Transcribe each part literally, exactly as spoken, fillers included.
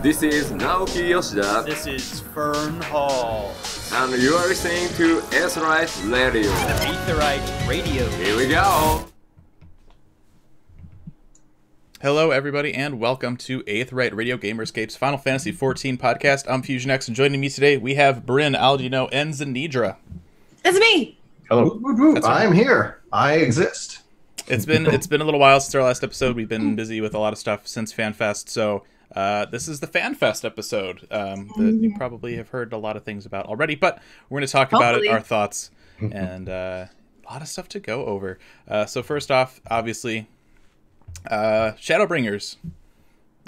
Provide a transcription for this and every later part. This is Naoki Yoshida. This is Fern Hall. And you are listening to Aetheryte Radio. Aetheryte Radio. Here we go. Hello, everybody, and welcome to Aetheryte Radio, Gamerscape's Final Fantasy fourteen podcast. I'm Fusion X, and joining me today we have Bryn, Aldino, and Zenidra. It's me. Hello. Boop, boop, boop. That's right. I'm here. I exist. It's been it's been a little while since our last episode. We've been busy with a lot of stuff since FanFest, so uh, this is the FanFest episode um, that you probably have heard a lot of things about already. But we're going to talk Hopefully. about it, our thoughts, and uh, a lot of stuff to go over. Uh, so first off, obviously. Uh, Shadowbringers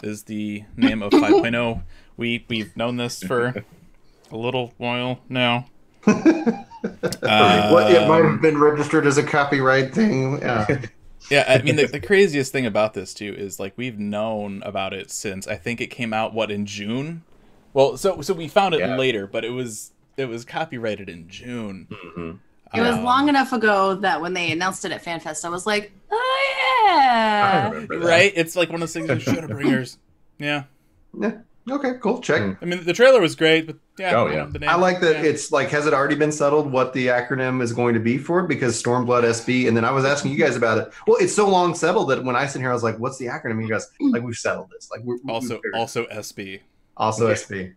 is the name of five point oh. We we've known this for a little while now. uh, what, it might have been registered as a copyright thing. Yeah, yeah. I mean, the, the craziest thing about this too is like we've known about it since I think it came out what in June. Well, so so we found it yeah. later, but it was it was copyrighted in June. Mm-hmm. It was um, long enough ago that when they announced it at FanFest, I was like, oh, yeah. I remember that. Right? It's like one of those things like Shadowbringers. Yeah. Yeah. Okay, cool. Check. I mean, the trailer was great, but yeah. Oh, yeah. The name, I like that yeah. it's like, has it already been settled what the acronym is going to be for it? Because Stormblood S B, and then I was asking you guys about it. Well, it's so long settled that when I sit here, I was like, what's the acronym? And you guys, like, we've settled this. Like, we're Also, also S B. Also okay. S B.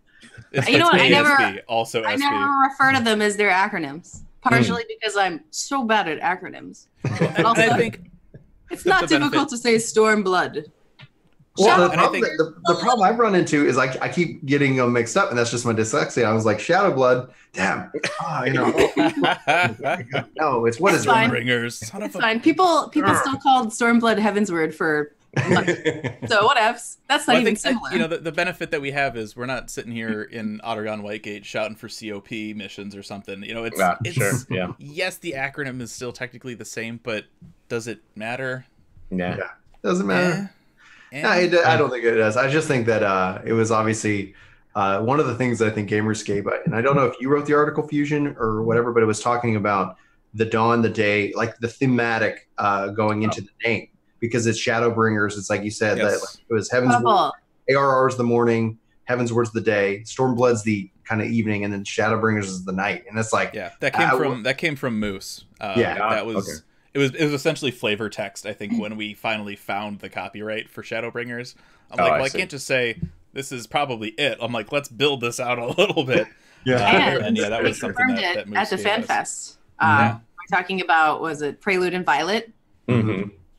It's, you know what? I never, S B, also I S B. never refer to them as their acronyms. Partially mm. because I'm so bad at acronyms. And also, I think it's not difficult benefit. to say Stormblood. Well, the problem, think... the, the problem I've run into is like I keep getting them mixed up, and that's just my dyslexia. I was like Shadowblood, damn, oh, you know. No, it's what it's is Ringers. It's a... fine. People, people still called Stormblood Heavensward for. So whatevs. That's not well, even similar. You know, the, the benefit that we have is we're not sitting here in Ottergon Whitegate shouting for C O P missions or something. You know, it's, yeah, it's sure. yeah. yes, the acronym is still technically the same, but does it matter? Nah. Yeah, doesn't matter. Nah. Nah, it, I don't think it does. I just think that uh, it was obviously uh, one of the things I think Gamerscape, and I don't know if you wrote the article Fusion or whatever, but it was talking about the dawn, the day, like the thematic uh, going oh. into the name. Because it's Shadowbringers, it's like you said yes. that like, it was Heavensward. A R R's the morning, Heavensward's the day, Stormblood's the kind of evening, and then Shadowbringers is the night. And it's like yeah, that came uh, from that came from Moose. Um, yeah, that was okay. it was it was essentially flavor text. I think when we finally found the copyright for Shadowbringers, I'm oh, like, well, I, I can't just say this is probably it. I'm like, let's build this out a little bit. yeah, uh, and, and yeah, that was something that, that Moose at the FanFest. Um, yeah. We're talking about was it Prelude and Violet? Mm-hmm.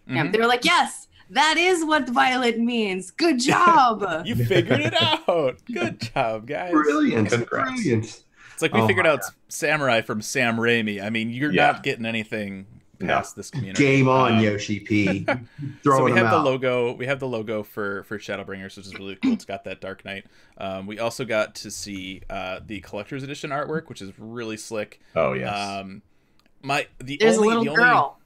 Mm-hmm. Yeah, they were like, yes, that is what violet means. Good job. You figured it out. Good job, guys. Brilliant. Congrats. Brilliant. It's like we oh figured out God. Samurai from Sam Raimi. I mean, you're yeah. not getting anything past no. this community. Game on, um, Yoshi P. Throwing so we have out. the logo. We have the logo for, for Shadowbringers, which is really cool. It's got that Dark Knight. Um, we also got to see uh, the Collector's Edition artwork, which is really slick. Oh, yes. Um, my, the There's only, a little the girl. Only,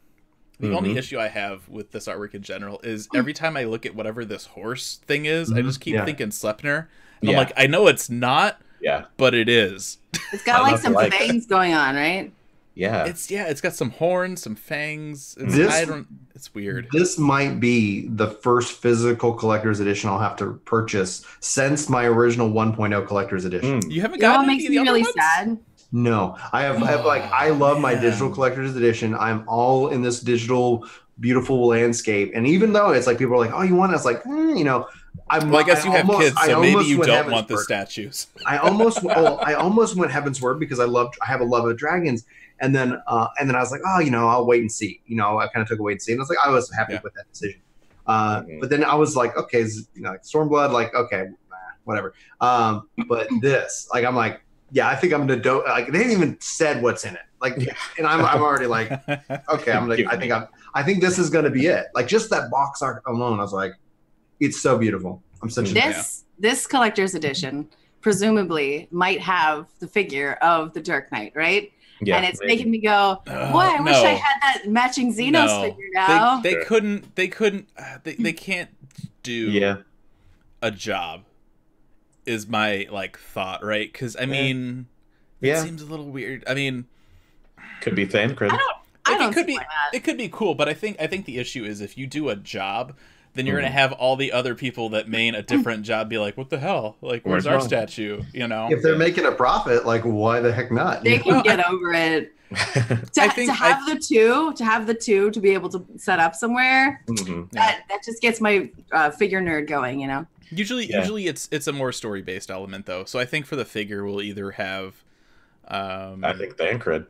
The mm-hmm. only issue I have with this artwork in general is every time I look at whatever this horse thing is, mm-hmm. I just keep yeah. thinking Sleipnir. Yeah. I'm like, I know it's not, yeah, but it is. It's got like some like fangs it. going on, right? Yeah, it's yeah, it's got some horns, some fangs. It's, this, I don't. It's weird. This might be the first physical collector's edition I'll have to purchase since my original one point oh collector's edition. Mm. You haven't got. It makes any me really ones? sad. No, I have, oh, I have like, I love my yeah. digital collector's edition. I'm all in this digital, beautiful landscape. And even though it's like, people are like, oh, you want it? It's like, mm, you know, I'm, well, I guess I you almost, have kids, so maybe you don't want the statues. I almost, oh, I almost went Heavensward because I love, I have a love of dragons. And then, uh, and then I was like, oh, you know, I'll wait and see, you know, I kind of took a wait and see. And I was like, I was happy yeah. with that decision. Uh, okay. But then I was like, okay, you know, like Stormblood, like, okay, whatever. Um, but this, like, I'm like, yeah, I think I'm gonna do. Like they didn't even said what's in it. Like, and I'm I'm already like, okay, I'm like, I think I'm I think this is gonna be it. Like just that box art alone, I was like, it's so beautiful. I'm such a this yeah. this collector's edition presumably might have the figure of the Dark Knight, right? Yeah, and it's maybe. making me go, boy, I uh, wish no. I had that matching Zenos no. figure now. They, they sure. couldn't. They couldn't. They they can't do yeah. a job. Is my like thought right? Because I mean, yeah. it yeah. seems a little weird. I mean, could be Thancred. I don't. I like, don't it could be. Like that. It could be cool, but I think I think the issue is if you do a job, then you're going to have all the other people that main a different job be like, what the hell? Like, where's our statue? You know, if they're making a profit, like, why the heck not? They can get over it. to, I think to have I, the two, to have the two, to be able to set up somewhere, mm-hmm, that, yeah. that just gets my uh, figure nerd going, you know? Usually, yeah. usually it's it's a more story-based element, though. So I think for the figure, we'll either have... Um, I think Thancred.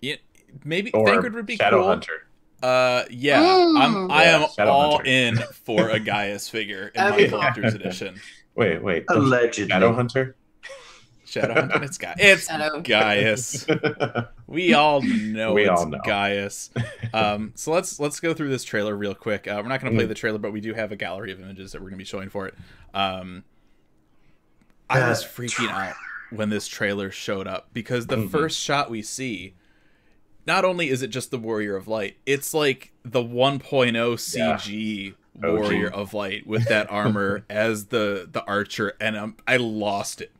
Yeah, maybe Thancred would be Shadow cool. Hunter. Uh, yeah, mm. I'm, I am yeah, all Hunter. in for a Gaius figure in my collector's edition. Wait, wait. Allegedly. Shadow Hunter? Shadow Hunter? It's, Ga it's Gaius. We all know we it's all know. Gaius. Um, so let's let's go through this trailer real quick. Uh, we're not going to play mm. the trailer, but we do have a gallery of images that we're going to be showing for it. Um, I that was freaking out when this trailer showed up, because the mm-hmm. first shot we see... Not only is it just the Warrior of Light, it's like the one point oh C G yeah. Warrior of Light with that armor as the the archer, and um, I lost it.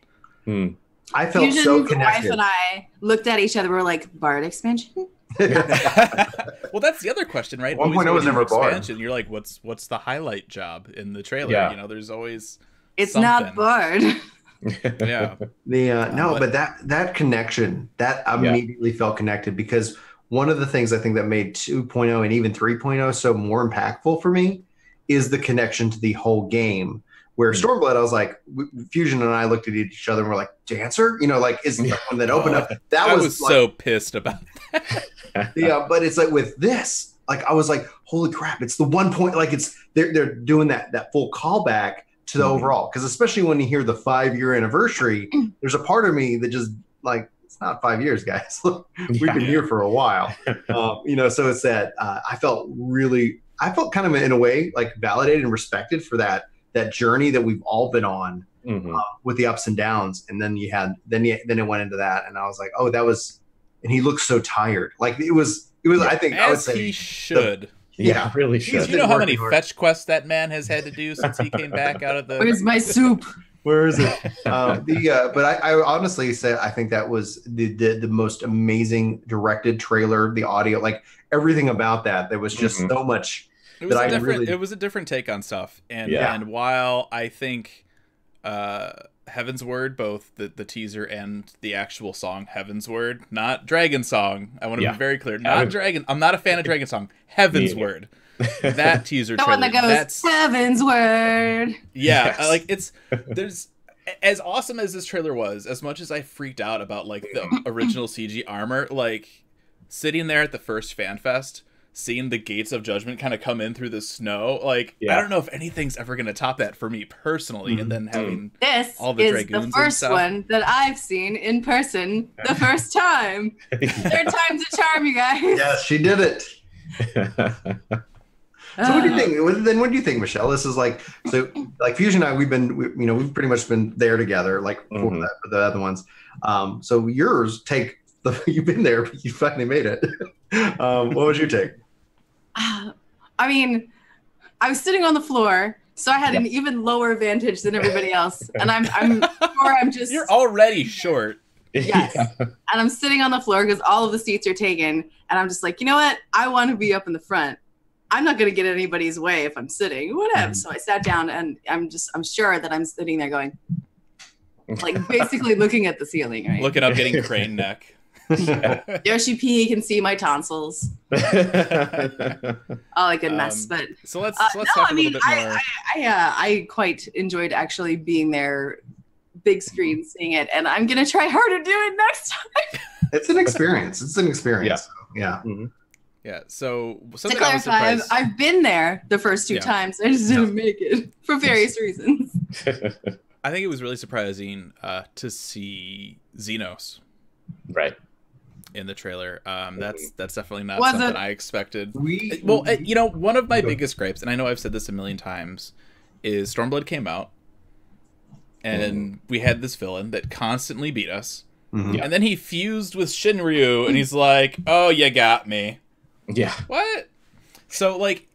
Hmm. I felt Fusion, so connected. Wife and I looked at each other. We're like, Bard expansion. Well, that's the other question, right? one point oh was never Bard. You're like, what's what's the highlight job in the trailer? Yeah. You know, there's always it's something. Not Bard. yeah the uh, no but, but that that connection that immediately yeah. felt connected, because one of the things I think that made two point oh and even three point oh so more impactful for me is the connection to the whole game, where mm-hmm. Stormblood, I was like, Fusion and I looked at each other and we're like, Dancer, you know, like, is the one that opened up that I was, was like, so pissed about that. Yeah, but it's like with this, like, I was like, holy crap, it's the one point, like, it's they're, they're doing that that full callback to the mm-hmm. overall, because especially when you hear the five-year anniversary, there's a part of me that just, like, it's not five years, guys. Look, we've yeah. been here for a while, um, you know. So it's that uh, I felt really, I felt kind of in a way like validated and respected for that that journey that we've all been on mm-hmm. uh, with the ups and downs. And then you had, then you, then it went into that, and I was like, oh, that was, and he looked so tired. Like it was, it was. Yeah, I think as I would say he should. The, Yeah, yeah, really should. You know how many hard. fetch quests that man has had to do since he came back out of the... Where's my soup? Where is it? um, the, uh, but I, I honestly said I think that was the, the the most amazing directed trailer, the audio, like everything about that. There was just mm-hmm. so much. It was, that a I different, really... it was a different take on stuff. And, yeah. and while I think uh, Heavensward, both the, the teaser and the actual song, Heavensward, not Dragon Song. I want to yeah. be very clear. Not Heaven. Dragon. I'm not a fan of Dragon Song. Heavensward. Yeah. That teaser trailer. The one that goes, that's... Heavensward. Yeah. Yes. Like, it's, there's, as awesome as this trailer was, as much as I freaked out about, like, the original C G armor, like, sitting there at the first FanFest, seeing the gates of judgment kind of come in through the snow, like yeah. I don't know if anything's ever going to top that for me personally. Mm-hmm. And then having this all the is dragoons the first and stuff. One that I've seen in person, the first time. yeah. Third time's a charm, you guys. Yes, she did it. So what do you think? Then what do you think, Michelle? This is like, so like Fusion and I, we've been, we, you know, we've pretty much been there together, like mm-hmm. for, the, for the other ones. Um, so yours take the, you've been there, but you finally made it. Um, what would you take? I mean, I was sitting on the floor, so I had yeah. an even lower vantage than everybody else, and I'm, I'm sure I'm just you're already short. Yes, yeah. and I'm sitting on the floor because all of the seats are taken, and I'm just like, you know what? I want to be up in the front. I'm not going to get anybody's way if I'm sitting. Whatever. Mm. So I sat down, and I'm just I'm sure that I'm sitting there going, like, basically looking at the ceiling, right? Looking up, getting crane neck. Yeah. Yoshi P can see my tonsils. All a good mess, um, but so let's, uh, so let's no, talk I mean, a little bit more. I, I, I, uh, I quite enjoyed actually being there, big screen, seeing it, and I'm gonna try harder to do it next time. It's an experience. It's an experience. Yeah, yeah. Mm-hmm. Yeah. So to clarify, I've, I've been there the first two yeah. times. I just didn't yeah. make it for various reasons. I think it was really surprising uh, to see Zenos. Right. In the trailer, um, that's that's definitely not was something it? I expected. We, well, we, you know, one of my biggest gripes, and I know I've said this a million times, is Stormblood came out, and mm. we had this villain that constantly beat us, mm-hmm. and then he fused with Shinryu, and he's like, "Oh, you got me." Yeah. What? So, like,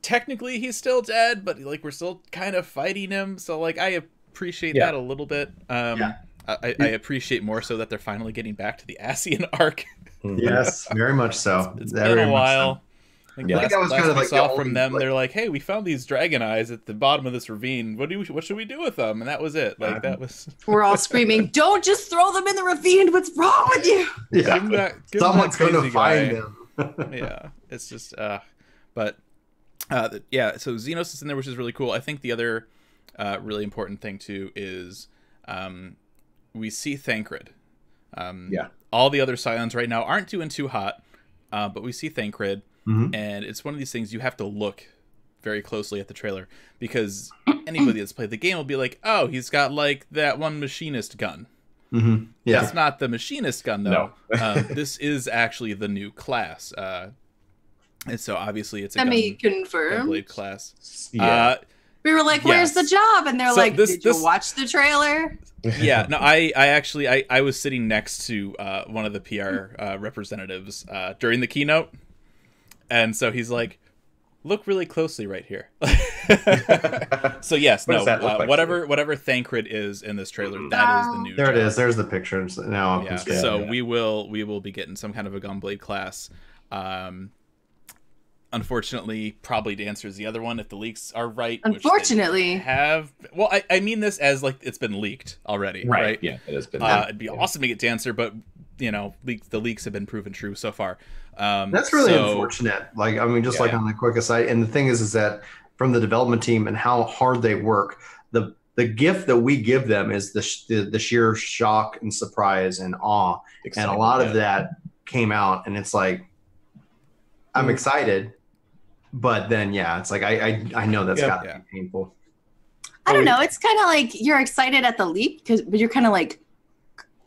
technically he's still dead, but like we're still kind of fighting him. So, like, I appreciate yeah. that a little bit. Um, yeah. I, I appreciate more so that they're finally getting back to the Asian arc. Yes, very much so. It's, it's been a while. So. Like, yeah, last, I think that was last kind of like saw the from only, them. Like, they're like, "Hey, we found these dragon eyes at the bottom of this ravine. What do we? What should we do with them?" And that was it. Like that was. We're all screaming, "Don't just throw them in the ravine! What's wrong with you?" Yeah, give them that, give someone's going to find them. Yeah, it's just. Uh, but uh, yeah, so Zenos is in there, which is really cool. I think the other uh, really important thing too is um, we see Thancred. Um, yeah. All the other Scions right now aren't doing too hot, uh, but we see Thancred. Mm-hmm. And it's one of these things you have to look very closely at the trailer, because anybody that's played the game will be like, oh, he's got like that one machinist gun. Mm-hmm. Yeah. That's not the machinist gun, though. No. uh, this is actually the new class. Uh, and so obviously it's a gun, Gunblade class. Yeah. Uh, we were like, where's yes. the job? And they're so like, this, did this... you watch the trailer? Yeah, no, I, I actually, I, I was sitting next to uh, one of the P R uh, representatives uh, during the keynote. And so he's like, look really closely right here. So yes, what no, uh, like whatever whatever Thancred is in this trailer, mm-hmm. that is the new. There trailer. It is. There's the pictures now. Yeah. So yeah. we will we will be getting some kind of a Gunblade class. Um, unfortunately, probably Dancer is the other one if the leaks are right. Unfortunately, which have well, I, I mean this as like it's been leaked already, right? right? Yeah, it has been. Uh, it'd be yeah. awesome to get Dancer, but you know, leaks the leaks have been proven true so far. Um, that's really so, unfortunate. Like, I mean, just yeah, like yeah. on the quick aside. And the thing is, is that from the development team and how hard they work, the the gift that we give them is the sh the, the sheer shock and surprise and awe. Exciting, and a lot yeah. of that came out, and it's like, I'm excited, but then yeah, it's like I I, I know that's yeah, got to yeah. be painful. I don't know. It's kind of like you're excited at the leap, because but you're kind of like.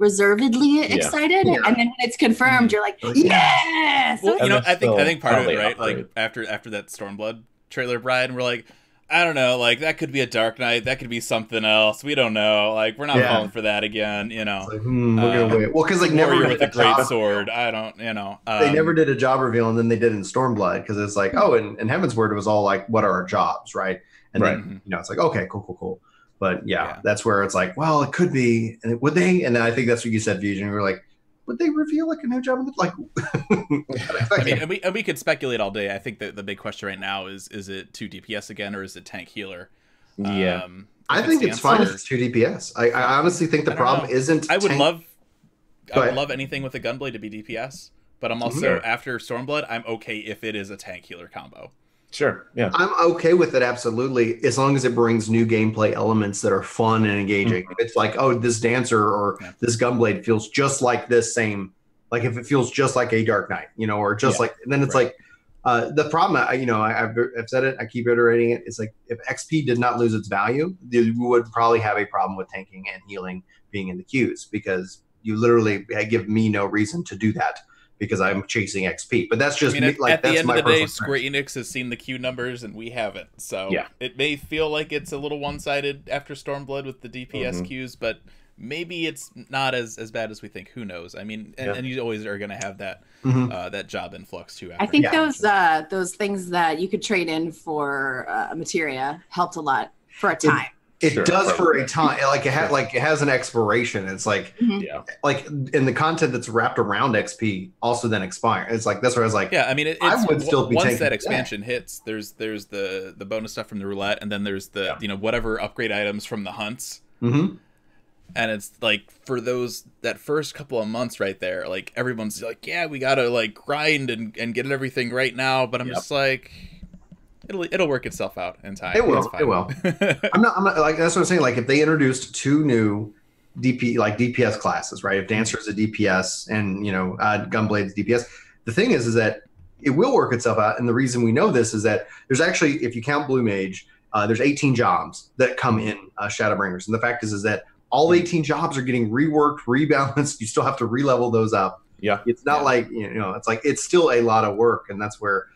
reservedly yeah. excited yeah. and then when it's confirmed you're like yes. Well, you know, I think I think part of it right upgrade. like after after that Stormblood trailer, Brian, we're like, I don't know, like that could be a Dark Knight, that could be something else, we don't know, like we're not yeah. falling for that again, you know. It's like, hmm, we're um, gonna wait. Well, because like never Warrior with a great job. sword, I don't, you know, um, they never did a job reveal, and then they did in Stormblood, because it's like oh, and, and Heavensward was all like what are our jobs, right? And right. then mm-hmm. you know, it's like okay, cool, cool, cool. But yeah, yeah, that's where it's like, well, it could be. And would they? And I think that's what you said, Fusion. We were like, would they reveal like a new job? Like, I mean, and we and we could speculate all day. I think that the big question right now is: is it two D P S again, or is it tank healer? Yeah, um, I think it's fine if it's two D P S. I, I honestly think the problem know. isn't. I would tank... love, I would love anything with a Gunblade to be D P S. But I'm also mm-hmm. after Stormblood, I'm okay if it is a tank healer combo. Sure. Yeah. I'm okay with it. Absolutely. As long as it brings new gameplay elements that are fun and engaging. Mm-hmm. It's like, oh, this Dancer or yeah. this Gunblade feels just like this same, like if it feels just like a Dark Knight, you know, or just yeah. like, and then it's right. like, uh, the problem, I, you know, I, I've, I've said it, I keep iterating it. It's like, if X P did not lose its value, you would probably have a problem with tanking and healing being in the queues, because you literally give me no reason to do that, because I'm chasing X P. But that's just I mean, me, like, at that's the end my of the day, Square Enix has seen the queue numbers and we haven't. So yeah. it may feel like it's a little one-sided after Stormblood with the D P S mm-hmm. queues, but maybe it's not as as bad as we think. Who knows? I mean, and, yeah. and you always are going to have that mm-hmm. uh, that job influx too. After. I think yeah. those uh, those things that you could trade in for uh, materia helped a lot for a time. It It sure, does for a time, like it, ha sure. like it has an expiration. It's like, mm-hmm. yeah. like in the content that's wrapped around X P also then expire. It's like that's where I was like, yeah, I mean, it, it's, I would still be once that expansion that. hits. There's there's the the bonus stuff from the roulette, and then there's the yeah. you know whatever upgrade items from the hunts. Mm-hmm. And it's like for those that first couple of months right there, like everyone's like, yeah, we gotta like grind and and get everything right now. But I'm yep. just like. It'll, it'll work itself out in time. It will. It will. I'm not, I'm not like, that's what I'm saying. Like if they introduced two new D P, like D P S classes, right? If Dancer is a D P S and, you know, uh, Gunblade is D P S, the thing is, is that it will work itself out. And the reason we know this is that there's actually, if you count Blue Mage, uh, there's eighteen jobs that come in uh, Shadowbringers. And the fact is, is that all eighteen jobs are getting reworked, rebalanced. You still have to relevel those up. Yeah. It's not yeah. like, you know, it's like, it's still a lot of work. And that's where,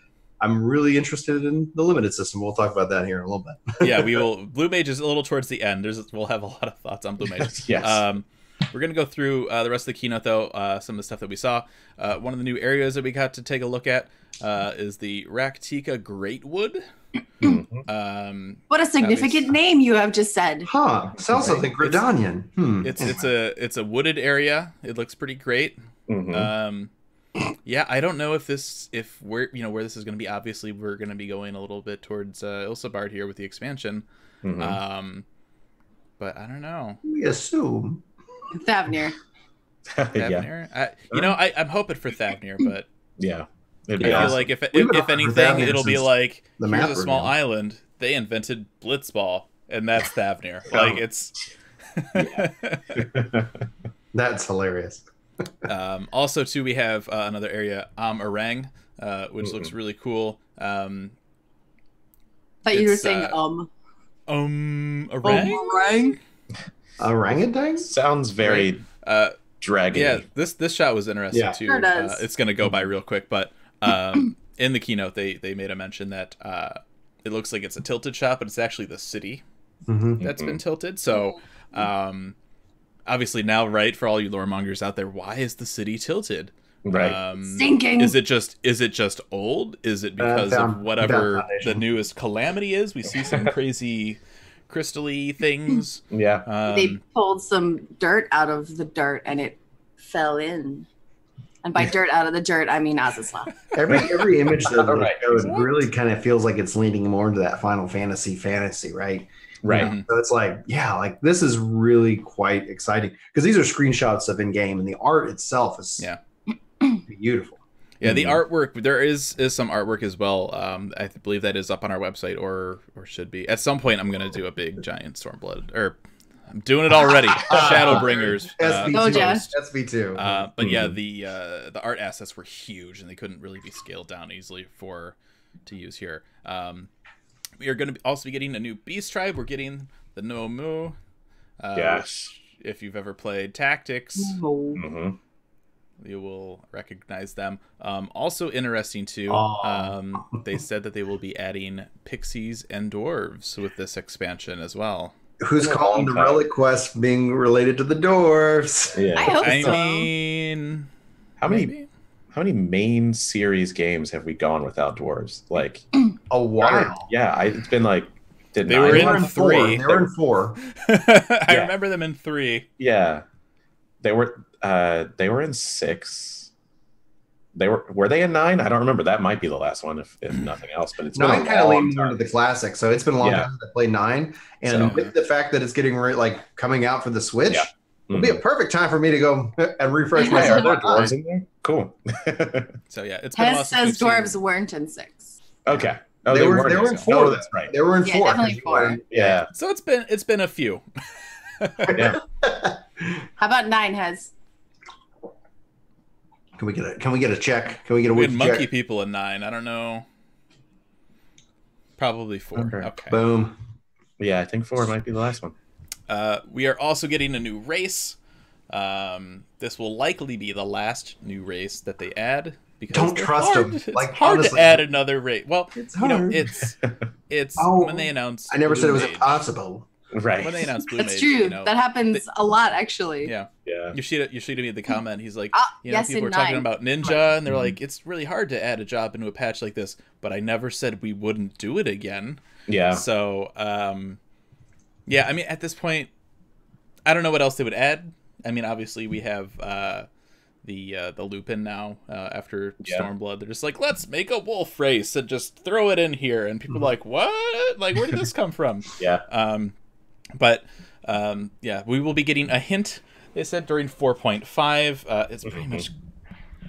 I'm really interested in the limited system. We'll talk about that here in a little bit. yeah, we will. Blue Mage is a little towards the end. There's, we'll have a lot of thoughts on Blue Mage. yes. Um, we're going to go through uh, the rest of the keynote, though, uh, some of the stuff that we saw. Uh, one of the new areas that we got to take a look at uh, is the Raktika Greatwood. um, what a significant name you have just said. Huh. Sounds something Gridanian. It's, hmm. it's, it's, a, it's a wooded area. It looks pretty great. Mm-hmm. Um Yeah, I don't know if this, if we're, you know, where this is going to be. Obviously, we're going to be going a little bit towards uh, Ilsa Bard here with the expansion. Mm-hmm. Um, but I don't know. We assume Thavnair. Thavnair. Yeah. I, you know, I, I'm hoping for Thavnair, but yeah, it'd be I awesome. Feel like if if, if anything, it'll be like the map here's a small now. Island. They invented Blitzball, and that's Thavnair. Oh. Like it's. That's hilarious. um, also, too, we have uh, another area, Am Arang, uh, which mm-hmm. looks really cool. Um, I thought you were saying uh, um. Um, Arang? Um, Arang? Orangutan? Sounds very right. uh, dragon-y. Yeah, this, this shot was interesting, yeah. too. Sure does. Uh, it's going to go by real quick, but um, in the keynote, they, they made a mention that uh, it looks like it's a tilted shot, but it's actually the city mm-hmm. that's mm-hmm. been tilted. So... Um, obviously now, right, for all you loremongers out there, why is the city tilted? Right. Um, Sinking. Is it just is it just old? Is it because uh, down, of whatever the newest calamity is? We see some crazy crystally things. Yeah. Um, they pulled some dirt out of the dirt and it fell in. And by dirt out of the dirt, I mean Azaslav. Every every image that right. shows exactly. really kind of feels like it's leaning more into that Final Fantasy fantasy, right? Right. You know, so it's like, yeah, like this is really quite exciting because these are screenshots of in game and the art itself is yeah. beautiful. Yeah, the artwork, there is is some artwork as well. Um, I believe that is up on our website or or should be. At some point, I'm going to do a big giant Stormblood. Or I'm doing it already. Shadowbringers. Uh, S B two. Uh, oh, yeah. S B two. Uh, but mm-hmm. yeah, the uh, the art assets were huge and they couldn't really be scaled down easily for to use here. Um We are going to also be getting a new beast tribe. We're getting the Nomu. Uh, yes. Which, if you've ever played Tactics, mm-hmm. you will recognize them. Um, also interesting, too, oh. um, they said that they will be adding pixies and dwarves with this expansion as well. Who's calling the Relic Quest being related to the dwarves? Yeah. I hope I so. mean... How many... Maybe? How many main series games have we gone without dwarves? Like a while. Yeah, I, it's been like did they, were in, they were in three. They were in four. I yeah. remember them in three. Yeah, they were. Uh, they were in six. They were. Were they in nine? I don't remember. That might be the last one, if, if nothing else. But it's nine kind of leaning into the classic, so it's been a long yeah. time since I played nine. And so, with the fact that it's getting re like coming out for the Switch. Yeah. It'll be a perfect time for me to go and refresh my Are there dwarves in there? Cool. So yeah, it's been Hess says dwarves seen. weren't in six. Okay. Oh, they, they were they were in four. Oh, that's right. They were in yeah, four. Definitely four. Yeah. So it's been it's been a few. Yeah. How about nine, Hess? Can we get a can we get a check? Can we get a we had monkey check? people in nine? I don't know. Probably four. Okay. okay. Boom. Yeah, I think four might be the last one. Uh, we are also getting a new race. Um, this will likely be the last new race that they add. Because Don't trust hard. them. It's like, hard honestly, to add another race. Well, it's hard. You know, it's it's oh, when they announced. I never Blue said it was Mage, impossible. Right. When they announced Blue That's Mage, true. You know, that happens they, a lot, actually. Yeah. Yeah. Yoshida, Yoshida made the comment. He's like, ah, you know, yes people were nine. talking about Ninja, and they're like, it's really hard to add a job into a patch like this. But I never said we wouldn't do it again. Yeah. So. Um, Yeah, I mean, at this point, I don't know what else they would add. I mean, obviously, we have uh, the uh, the Lupin now uh, after yeah. Stormblood. They're just like, let's make a wolf race and just throw it in here. And people mm-hmm. are like, what? Like, where did this come from? Yeah. Um, but, um, yeah, we will be getting a hint. They said during four point five, uh, it's pretty mm-hmm. much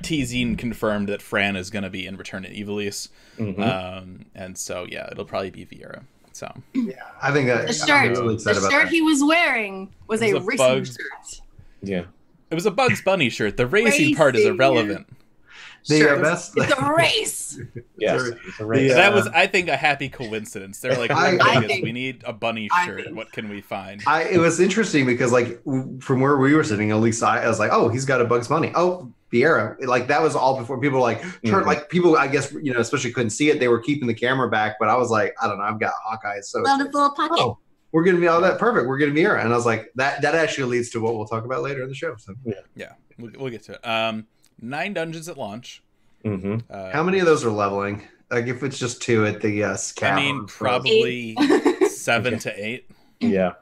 teasing confirmed that Fran is going to be in Return to Ivalice. Mm-hmm. um, and so, yeah, it'll probably be Viera. So yeah, I think that the shirt, really the shirt that. he was wearing was, was a, a racing Bugs, shirt. Yeah, it was a Bugs Bunny shirt. The racing, racing part is irrelevant. The sure, best. It's a race. Yes, it's a, it's a race. The, uh, that was, I think, a happy coincidence. They're like, I, I think, we need a bunny shirt. Think, what can we find? I, it was interesting because, like, from where we were sitting, at least I, I was like, oh, he's got a Bugs Bunny. Oh. Viera, like that was all before people like turn mm. like people. I guess you know, especially couldn't see it. They were keeping the camera back, but I was like, I don't know. I've got Hawkeye, so well, it's, little pocket. Oh, we're gonna be all that perfect. We're gonna be Viera, and I was like, that that actually leads to what we'll talk about later in the show. So yeah, yeah, we'll, we'll get to it. Um, nine dungeons at launch. Mm-hmm. uh, How many of those are leveling? Like if it's just two at the uh, cavern, I mean, probably seven to eight. Yeah,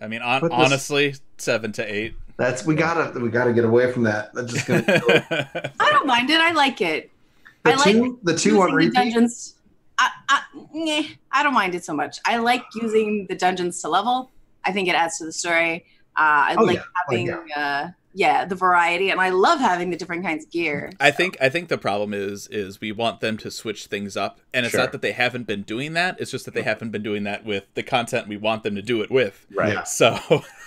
I mean, on, honestly, seven to eight. That's we gotta we gotta get away from that. That's just gonna. Kill it. I don't mind it. I like it. The I two, like the two on repeat. Dungeons. I, I, meh, I don't mind it so much. I like using the dungeons to level. I think it adds to the story. Uh, I oh, like yeah. having oh, yeah. Uh, yeah the variety, and I love having the different kinds of gear. I so. think I think the problem is is we want them to switch things up, and it's sure. not that they haven't been doing that. It's just that they haven't been doing that with the content we want them to do it with. Right. Yeah. So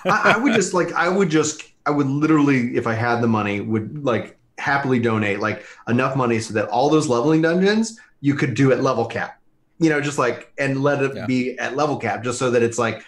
I, I would just like I would just I would literally, if I had the money, would like happily donate like enough money so that all those leveling dungeons you could do at level cap, you know, just like, and let it yeah. be at level cap, just so that it's like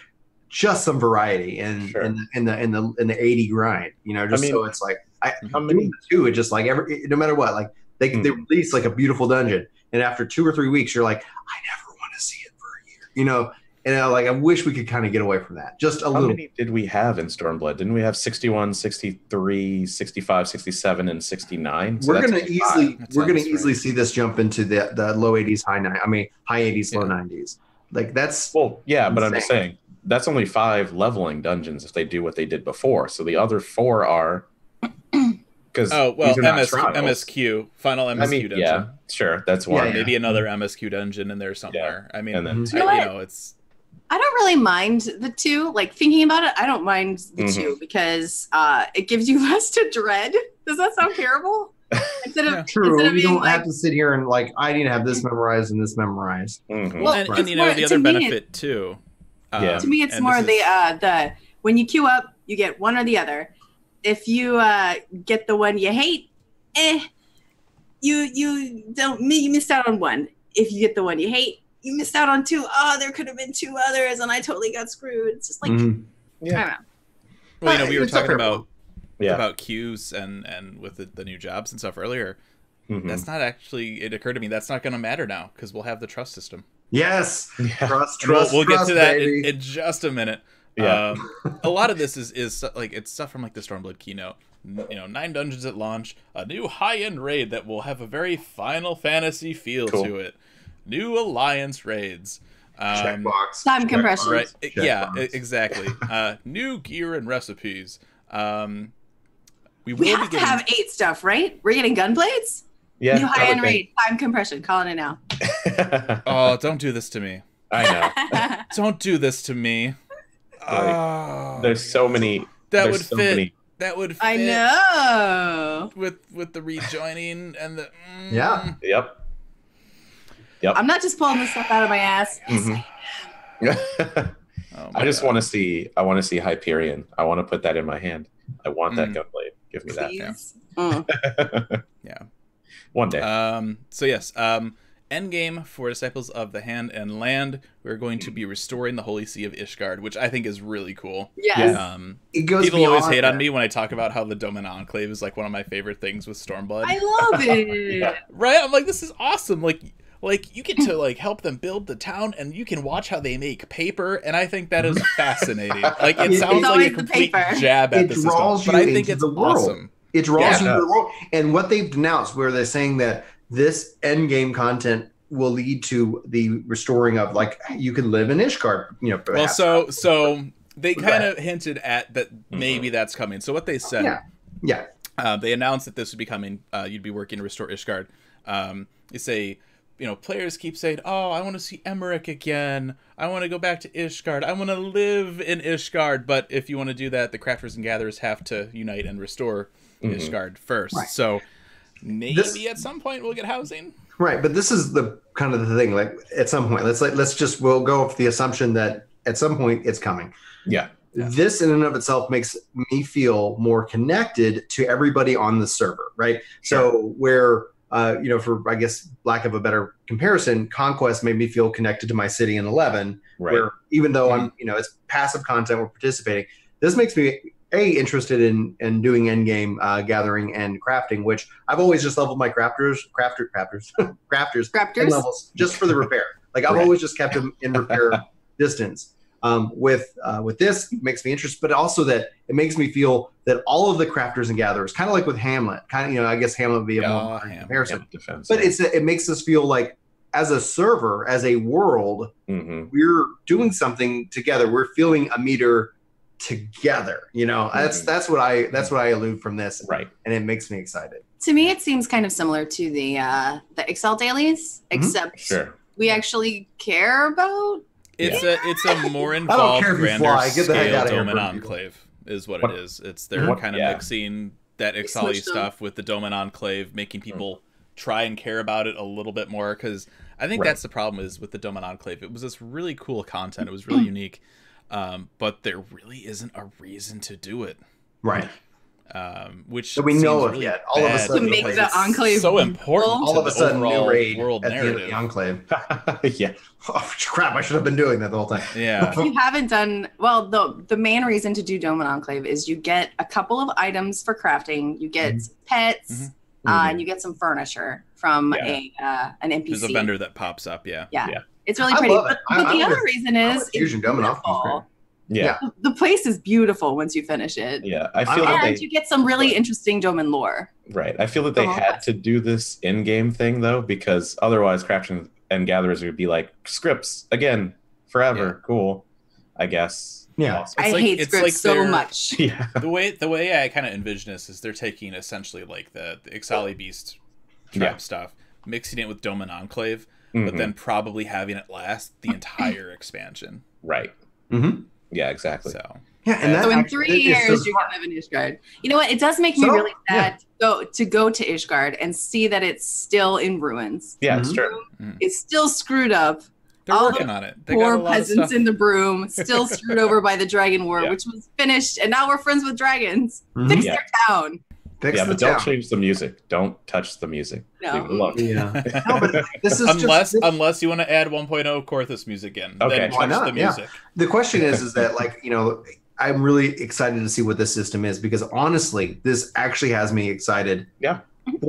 just some variety in sure. in, the, in the in the in the eighty grind, you know, just I mean, so it's like I how many two it just like every no matter what, like they mm. they release like a beautiful dungeon, and after two or three weeks you're like, I never want to see it for a year, you know, and I, like I wish we could kind of get away from that just a how little. How many did we have in Stormblood? Didn't we have sixty-one, sixty-three, sixty-five, sixty-seven, and sixty-nine? So we're gonna easily that we're gonna strange. easily see this jump into the the low eighties, high nine. I mean high eighties, yeah. low nineties. Like that's well, yeah, insane. But I'm just saying. That's only five leveling dungeons if they do what they did before. So the other four are because oh well, M S Q, final M S Q I mean, dungeon. Yeah, sure, that's one. Yeah, yeah. Maybe another M S Q dungeon in there somewhere. Yeah. I mean, and then two. You know, I, you know, it's. I don't really mind the two. Like thinking about it, I don't mind the mm-hmm. two because uh, it gives you less to dread. Does that sound terrible? Instead of, yeah, true, you don't like, have to sit here and like I need to have this memorized and this memorized. Mm-hmm. Well, right. And you know the other benefit too. Yeah. Um, to me, it's more the is... uh, the when you queue up, you get one or the other. If you uh, get the one you hate, eh, you you don't you missed out on one. If you get the one you hate, you missed out on two. Oh, there could have been two others, and I totally got screwed. It's just like mm-hmm. yeah. I don't know. Well, but, you know, we were talking about yeah. about queues and and with the, the new jobs and stuff earlier. Mm-hmm. That's not actually. It occurred to me that's not going to matter now because we'll have the trust system. Yes, yeah. trust, trust, we'll, we'll trust, get to that in, in just a minute. Yeah, um, a lot of this is is like it's stuff from like the Stormblood keynote. You know, nine dungeons at launch, a new high-end raid that will have a very Final Fantasy feel cool. to it. New alliance raids, um, checkbox, time check compression, right? Check yeah, box. exactly. uh, new gear and recipes. Um, we we will have be getting... to have eight stuff, right? We're getting gunblades. Yeah, new high-end raid, time compression, calling it now. Oh, don't do this to me. I know. Don't do this to me. Oh, there's so many. That would so fit. Many. That would fit. I know. With with the rejoining and the... Mm. Yeah. Yep. Yep. I'm not just pulling this stuff out of my ass. Mm-hmm. oh my I just want to see, I want to see Hyperion. I want to put that in my hand. I want mm. that gunblade. Give me Please. that. Yeah. Mm. yeah. One day. Um, so yes, um, endgame for Disciples of the Hand and Land. We're going to be restoring the Holy See of Ishgard, which I think is really cool. Yes. Um, it goes people always hate that. on me when I talk about how the Domain Enclave is like one of my favorite things with Stormblood. I love it. yeah. Right? I'm like, this is awesome. Like, like you get to like help them build the town, and you can watch how they make paper, and I think that is fascinating. Like, it, it sounds like a complete paper. jab at it the system, but I think it's awesome. It draws yeah, you into the world. And what they've denounced, where they're saying that this endgame content will lead to the restoring of, like, you can live in Ishgard. You know, well, so so they kind of hinted at that maybe mm-hmm. that's coming. So what they said, yeah, yeah. Uh, they announced that this would be coming. Uh, you'd be working to restore Ishgard. Um, they say, you know, players keep saying, oh, I want to see Emmerich again. I want to go back to Ishgard. I want to live in Ishgard. But if you want to do that, the crafters and gatherers have to unite and restore Mm-hmm. Ishgard first, right. so maybe this, at some point we'll get housing. Right, but this is the kind of the thing. Like at some point, let's like let's just we'll go with the assumption that at some point it's coming. Yeah, this in and of itself makes me feel more connected to everybody on the server, right? Sure. So where uh, you know, for I guess lack of a better comparison, Conquest made me feel connected to my city in eleven. Right. Where even though mm-hmm. I'm you know it's passive content, we're participating. This makes me. A, interested in in doing endgame uh, gathering and crafting, which I've always just leveled my crafters, crafter, crafters, crafters, crafters, and levels just for the repair. Like I've right. always just kept them in repair distance. Um, with uh, with this it makes me interested, but also that it makes me feel that all of the crafters and gatherers, kind of like with Hamlet, kind of you know I guess Hamlet would be a oh, Ham, comparison, Ham but it's it makes us feel like as a server, as a world, mm-hmm. we're doing something together. We're feeling a meter. together, you know. Mm-hmm. That's that's what I that's what I elude from this, right? And it makes me excited. To me, it seems kind of similar to the uh, the Excel dailies, mm-hmm. except sure. we actually care about. It's yeah. a it's a more involved, grander scale Domain Enclave is what, what it is. It's they're what? kind of yeah. mixing that Excel stuff with the Domain Enclave, making people mm-hmm. try and care about it a little bit more. Because I think right. that's the problem is with the Domain Enclave. It was this really cool content. It was really unique. Um, but there really isn't a reason to do it, right? Um, which so we know of really yet. All of a sudden, to make the it's enclave so important. All of a sudden, new raid world at the end of the enclave. yeah. Oh, crap! I should have been doing that the whole time. Yeah. If you haven't done well, the the main reason to do Domain Enclave is you get a couple of items for crafting. You get mm-hmm. pets, mm-hmm. Uh, and you get some furniture from yeah. a uh, an N P C. There's a vendor that pops up. Yeah. Yeah. yeah. It's really pretty. But, but I, the I other reason is Fusion Domain Enclave. Yeah. yeah. The place is beautiful once you finish it. Yeah. I feel and that they, you get some really interesting Domain lore. Right. I feel that they oh, had yeah. to do this in-game thing though, because otherwise Craftsmen and Gatherers would be like scripts again forever. Yeah. Cool. I guess. Yeah. It's I like, hate it's scripts like so much. Yeah. The way the way I kind of envision this is they're taking essentially like the, the Ixali Beast trap yeah. stuff, mixing it with Domain Enclave, mm-hmm. but then probably having it last the entire expansion. Right. Mm-hmm. Yeah, exactly. So, yeah, and so in three years, you're going to have an Ishgard. You know what? It does make so, me really sad yeah. to, go, to go to Ishgard and see that it's still in ruins. Yeah, mm-hmm. it's true. Mm-hmm. It's still screwed up. They're All working on it. They poor got peasants in the broom, still screwed over by the Dragon War, yeah. which was finished, and now we're friends with dragons. Mm-hmm. Fix yeah. their town. Fix yeah, the but town. Don't change the music. Don't touch the music. No. Love yeah. no, but this is unless just, unless you want to add one point oh Korthos music in. Okay. Then touch Why not? The music. Yeah. The question is, is that like you know, I'm really excited to see what this system is because honestly, this actually has me excited. Yeah.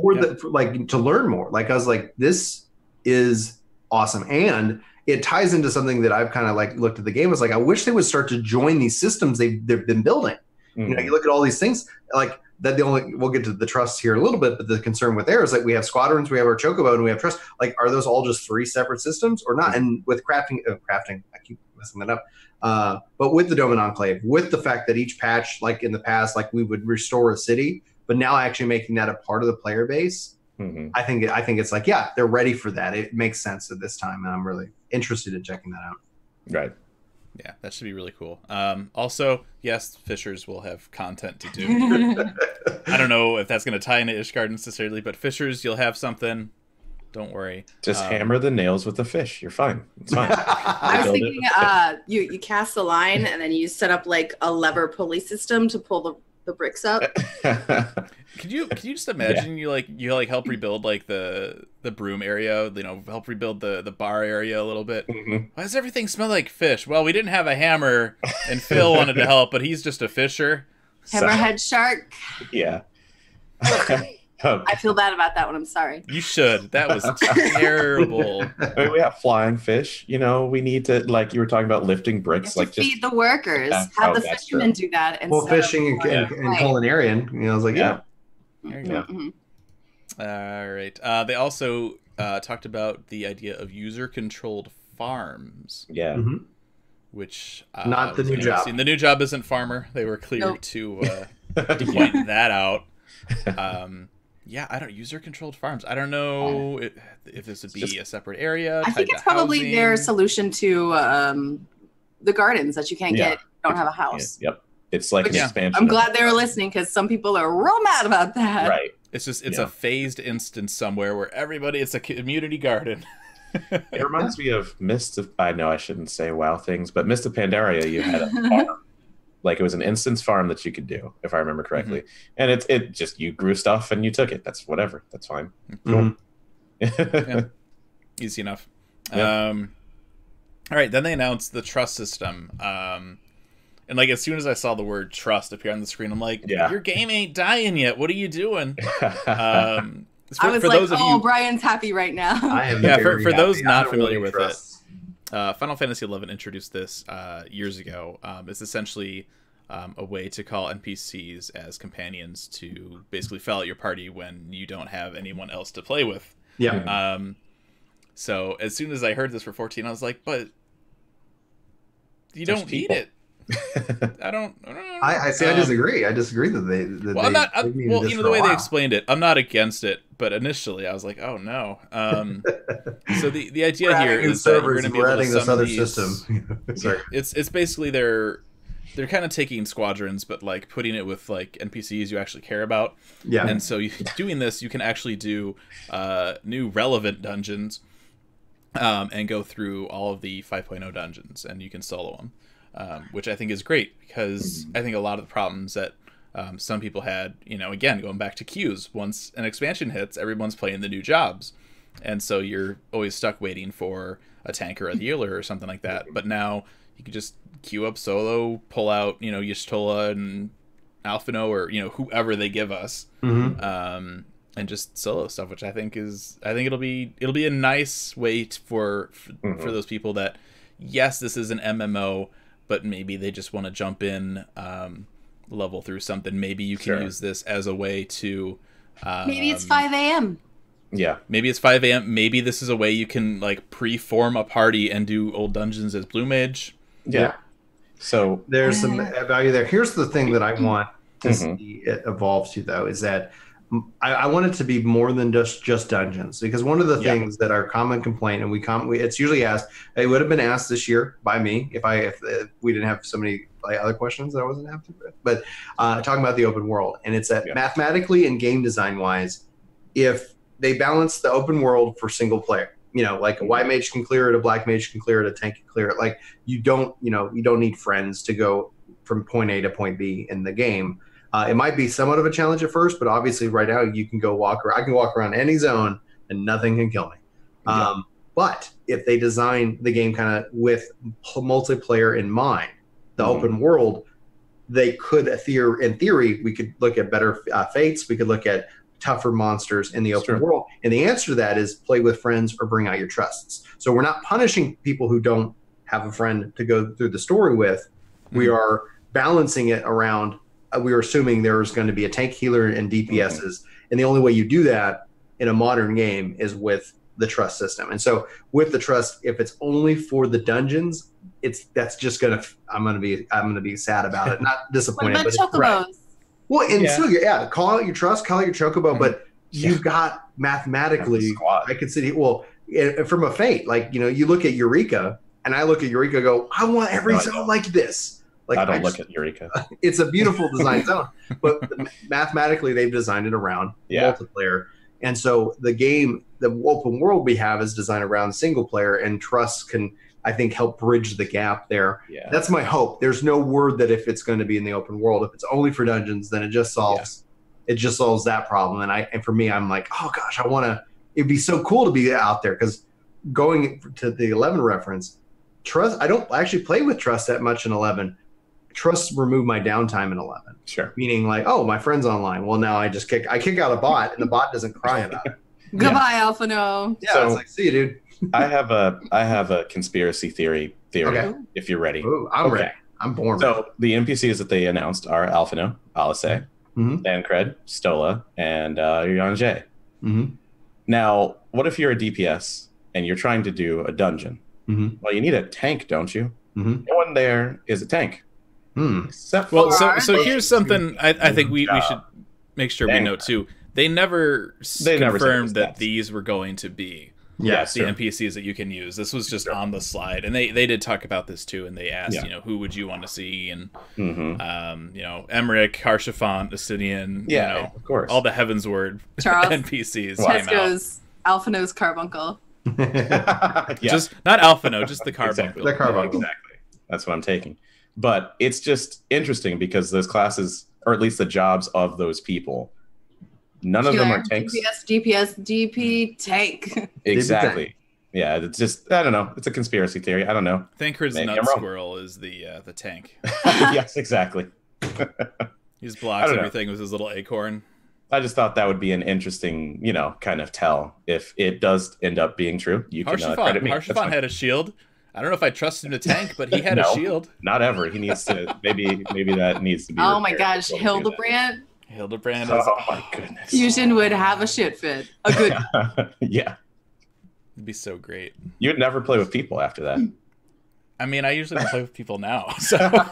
For yeah. the for like to learn more. Like I was like, this is awesome, and it ties into something that I've kind of like looked at the game. I was like, I wish they would start to join these systems they've they've been building. Mm. You know, you look at all these things like. That the only we'll get to the trusts here in a little bit, but the concern with there is like we have squadrons, we have our Chocobo, and we have trust. Like, are those all just three separate systems or not? Mm-hmm. And with crafting, uh, crafting, I keep messing that up. Uh, but with the Domain Enclave, with the fact that each patch, like in the past, like we would restore a city, but now actually making that a part of the player base, mm-hmm. I think I think it's like yeah, they're ready for that. It makes sense at this time, and I'm really interested in checking that out. Right. Yeah, that should be really cool. Um, also, yes, Fishers will have content to do. I don't know if that's going to tie into Ishgard necessarily, but Fishers, you'll have something. Don't worry. Just um, hammer the nails with the fish. You're fine. It's fine. I was thinking uh, you, you cast a line, and then you set up like a lever pulley system to pull the, the bricks up. Could you could you just imagine yeah. you like you like help rebuild like the the broom area, you know, help rebuild the the bar area a little bit. Mm-hmm. Why does everything smell like fish? Well, we didn't have a hammer, and Phil wanted to help, but he's just a fisher. Hammerhead so. Shark. Yeah. I feel bad about that one. I'm sorry. You should. That was terrible. I mean, we have flying fish. You know, we need to, like you were talking about, lifting bricks. Like just feed the workers. Have the fishermen do that. Well, fishing and, and, and culinarian. You know, I was like, yeah. yeah. There you go. Mm-hmm. All right. Uh, they also uh, talked about the idea of user-controlled farms. Yeah. Mm-hmm. Which uh, not the new job. The new job isn't farmer. They were clear nope. to uh, point that out. Um, yeah, I don't user-controlled farms. I don't know if, if this would be Just, a separate area. I think it's probably housing. Their solution to um, the gardens that you can't yeah. get. If you don't have a house. Yeah. Yep. It's like Which, an expansion. I'm glad they were listening because some people are real mad about that. Right. It's just it's yeah. a phased instance somewhere where everybody it's a community garden. It reminds me of Mist of I know I shouldn't say wow things, but Mist of Pandaria, you had a farm. Like it was an instance farm that you could do, if I remember correctly. Mm-hmm. And it's it just you grew stuff and you took it. That's whatever. That's fine. Cool. Mm-hmm. yeah. Easy enough. Yeah. Um all right, then they announced the trust system. Um And, like, as soon as I saw the word trust appear on the screen, I'm like, yeah. your game ain't dying yet. What are you doing? um, for, I was for like, those oh, you... Brian's happy right now. I am yeah, for, for those not familiar with trust. it, uh, Final Fantasy eleven introduced this uh, years ago. Um, it's essentially um, a way to call N P Cs as companions to basically fill out your party when you don't have anyone else to play with. Yeah. Um, so as soon as I heard this for fourteen, I was like, but you There's don't people. need it. I don't. I, don't I, I see. Um, I disagree. I disagree that they. That well, they, I'm not. I, well, you know the way they explained it. I'm not against it, but initially I was like, "Oh no." Um, so the the idea we're here is that we're going to be adding this other these, system. Sorry. It's it's basically they're they're kind of taking squadrons, but like putting it with like N P Cs you actually care about. Yeah. And so you, doing this, you can actually do uh, new relevant dungeons, um, and go through all of the five point oh dungeons, and you can solo them. Um, which I think is great, because I think a lot of the problems that um, some people had, you know, again, going back to queues, once an expansion hits, everyone's playing the new jobs. And so you're always stuck waiting for a tank or a healer or something like that. But now you can just queue up solo, pull out, you know, Yshtola and Alphinaud or, you know, whoever they give us, mm-hmm. um, and just solo stuff, which I think is, I think it'll be, it'll be a nice way for, for, mm-hmm. for those people that, yes, this is an M M O, but maybe they just want to jump in, um, level through something. Maybe you can sure. use this as a way to... Um, maybe it's five A M Yeah. Maybe it's five A M Maybe this is a way you can like pre-form a party and do old dungeons as Blue Mage. Yeah. yeah. So there's some value there. Here's the thing that I want to mm-hmm. see it evolve to, though, is that I, I want it to be more than just, just dungeons, because one of the yeah. things that our common complaint, and we, com we it's usually asked, it would have been asked this year by me if I if, if we didn't have so many like, other questions that I wasn't happy with, but uh, talking about the open world, and it's that yeah. mathematically and game design wise, if they balance the open world for single player, you know, like a white mage can clear it, a black mage can clear it, a tank can clear it, like you don't, you know, you don't need friends to go from point A to point B in the game. Uh, it might be somewhat of a challenge at first, but obviously right now you can go walk around. I can walk around any zone and nothing can kill me. Um, yeah. But if they design the game kind of with multiplayer in mind, the mm-hmm. open world, they could, in theory, we could look at better uh, fates. We could look at tougher monsters in the open sure. world. And the answer to that is play with friends or bring out your trusts. So we're not punishing people who don't have a friend to go through the story with. Mm-hmm. We are balancing it around... we were assuming there was going to be a tank healer and D P Ss. Mm-hmm. And the only way you do that in a modern game is with the trust system. And so with the trust, if it's only for the dungeons, it's, that's just going to, I'm going to be, I'm going to be sad about it. Not disappointed. What about but chocobos? Right. Well, and yeah. so yeah, call out your trust, call out your chocobo, mm-hmm. but yeah. you've got mathematically, I could sit here. Well, from a fate, like, you know, you look at Eureka and I look at Eureka and go, I want every zone no, like this. Like, I don't I just, look at Eureka. It's a beautiful design zone, but mathematically they've designed it around yeah. multiplayer. And so the game, the open world we have is designed around single player, and trusts can, I think, help bridge the gap there. Yeah. That's my hope. There's no word that if it's going to be in the open world, if it's only for dungeons, then it just solves, yeah. it just solves that problem. And I, and for me, I'm like, oh gosh, I want to, it'd be so cool to be out there. Cause going to the eleven reference, trust, I don't actually play with trust that much in eleven. Trust remove my downtime in eleven. Sure. Meaning like, oh, my friend's online. Well, now I just kick I kick out a bot and the bot doesn't cry about it. Goodbye, yeah. Alphinaud. Yeah, so, it's like, see you, dude. I have a I have a conspiracy theory theory okay. if you're ready. Ooh, I'm okay. ready. I'm born. So the N P Cs that they announced are Alphinaud, Alisei, mm-hmm. Thancred, Stola, and uh Yanje. Mm-hmm. Now, what if you're a D P S and you're trying to do a dungeon? Mm-hmm. Well, you need a tank, don't you? Mm-hmm. No one there is a tank. Hmm. Well, so so here's something I, I think we, we should make sure we know too. They never they confirmed never that these were going to be yeah, the true. N P Cs that you can use. This was just sure. on the slide, and they they did talk about this too. And they asked, yeah. you know, who would you want to see, and mm-hmm. um, you know, Emmerich, Harshafant, Asinian, yeah, you know, of course, all the Heavensward N P Cs. Tesco's, Alphinaud's Carbuncle. yeah. Just not Alphinaud, just the Carbuncle. Exactly. The Carbuncle, yeah, exactly. That's what I'm taking. But it's just interesting because those classes, or at least the jobs of those people, none of them are tanks. D P S, D P S, D P, tank. Exactly. Yeah, it's just, I don't know. It's a conspiracy theory. I don't know. Thancred's nut squirrel is the uh, the tank. Yes, exactly. He just blocks everything with his little acorn. I just thought that would be an interesting, you know, kind of tell. If it does end up being true, you can uh, credit me. Harshafant had a shield. I don't know if I trust him to tank, but he had no, a shield. Not ever. He needs to. Maybe maybe that needs to be. Oh my gosh, Hildebrand. Hildebrand. Is, oh my goodness. Fusion would have a shit fit. A good. yeah. It'd be so great. You'd never play with people after that. I mean, I usually don't play with people now. So. um,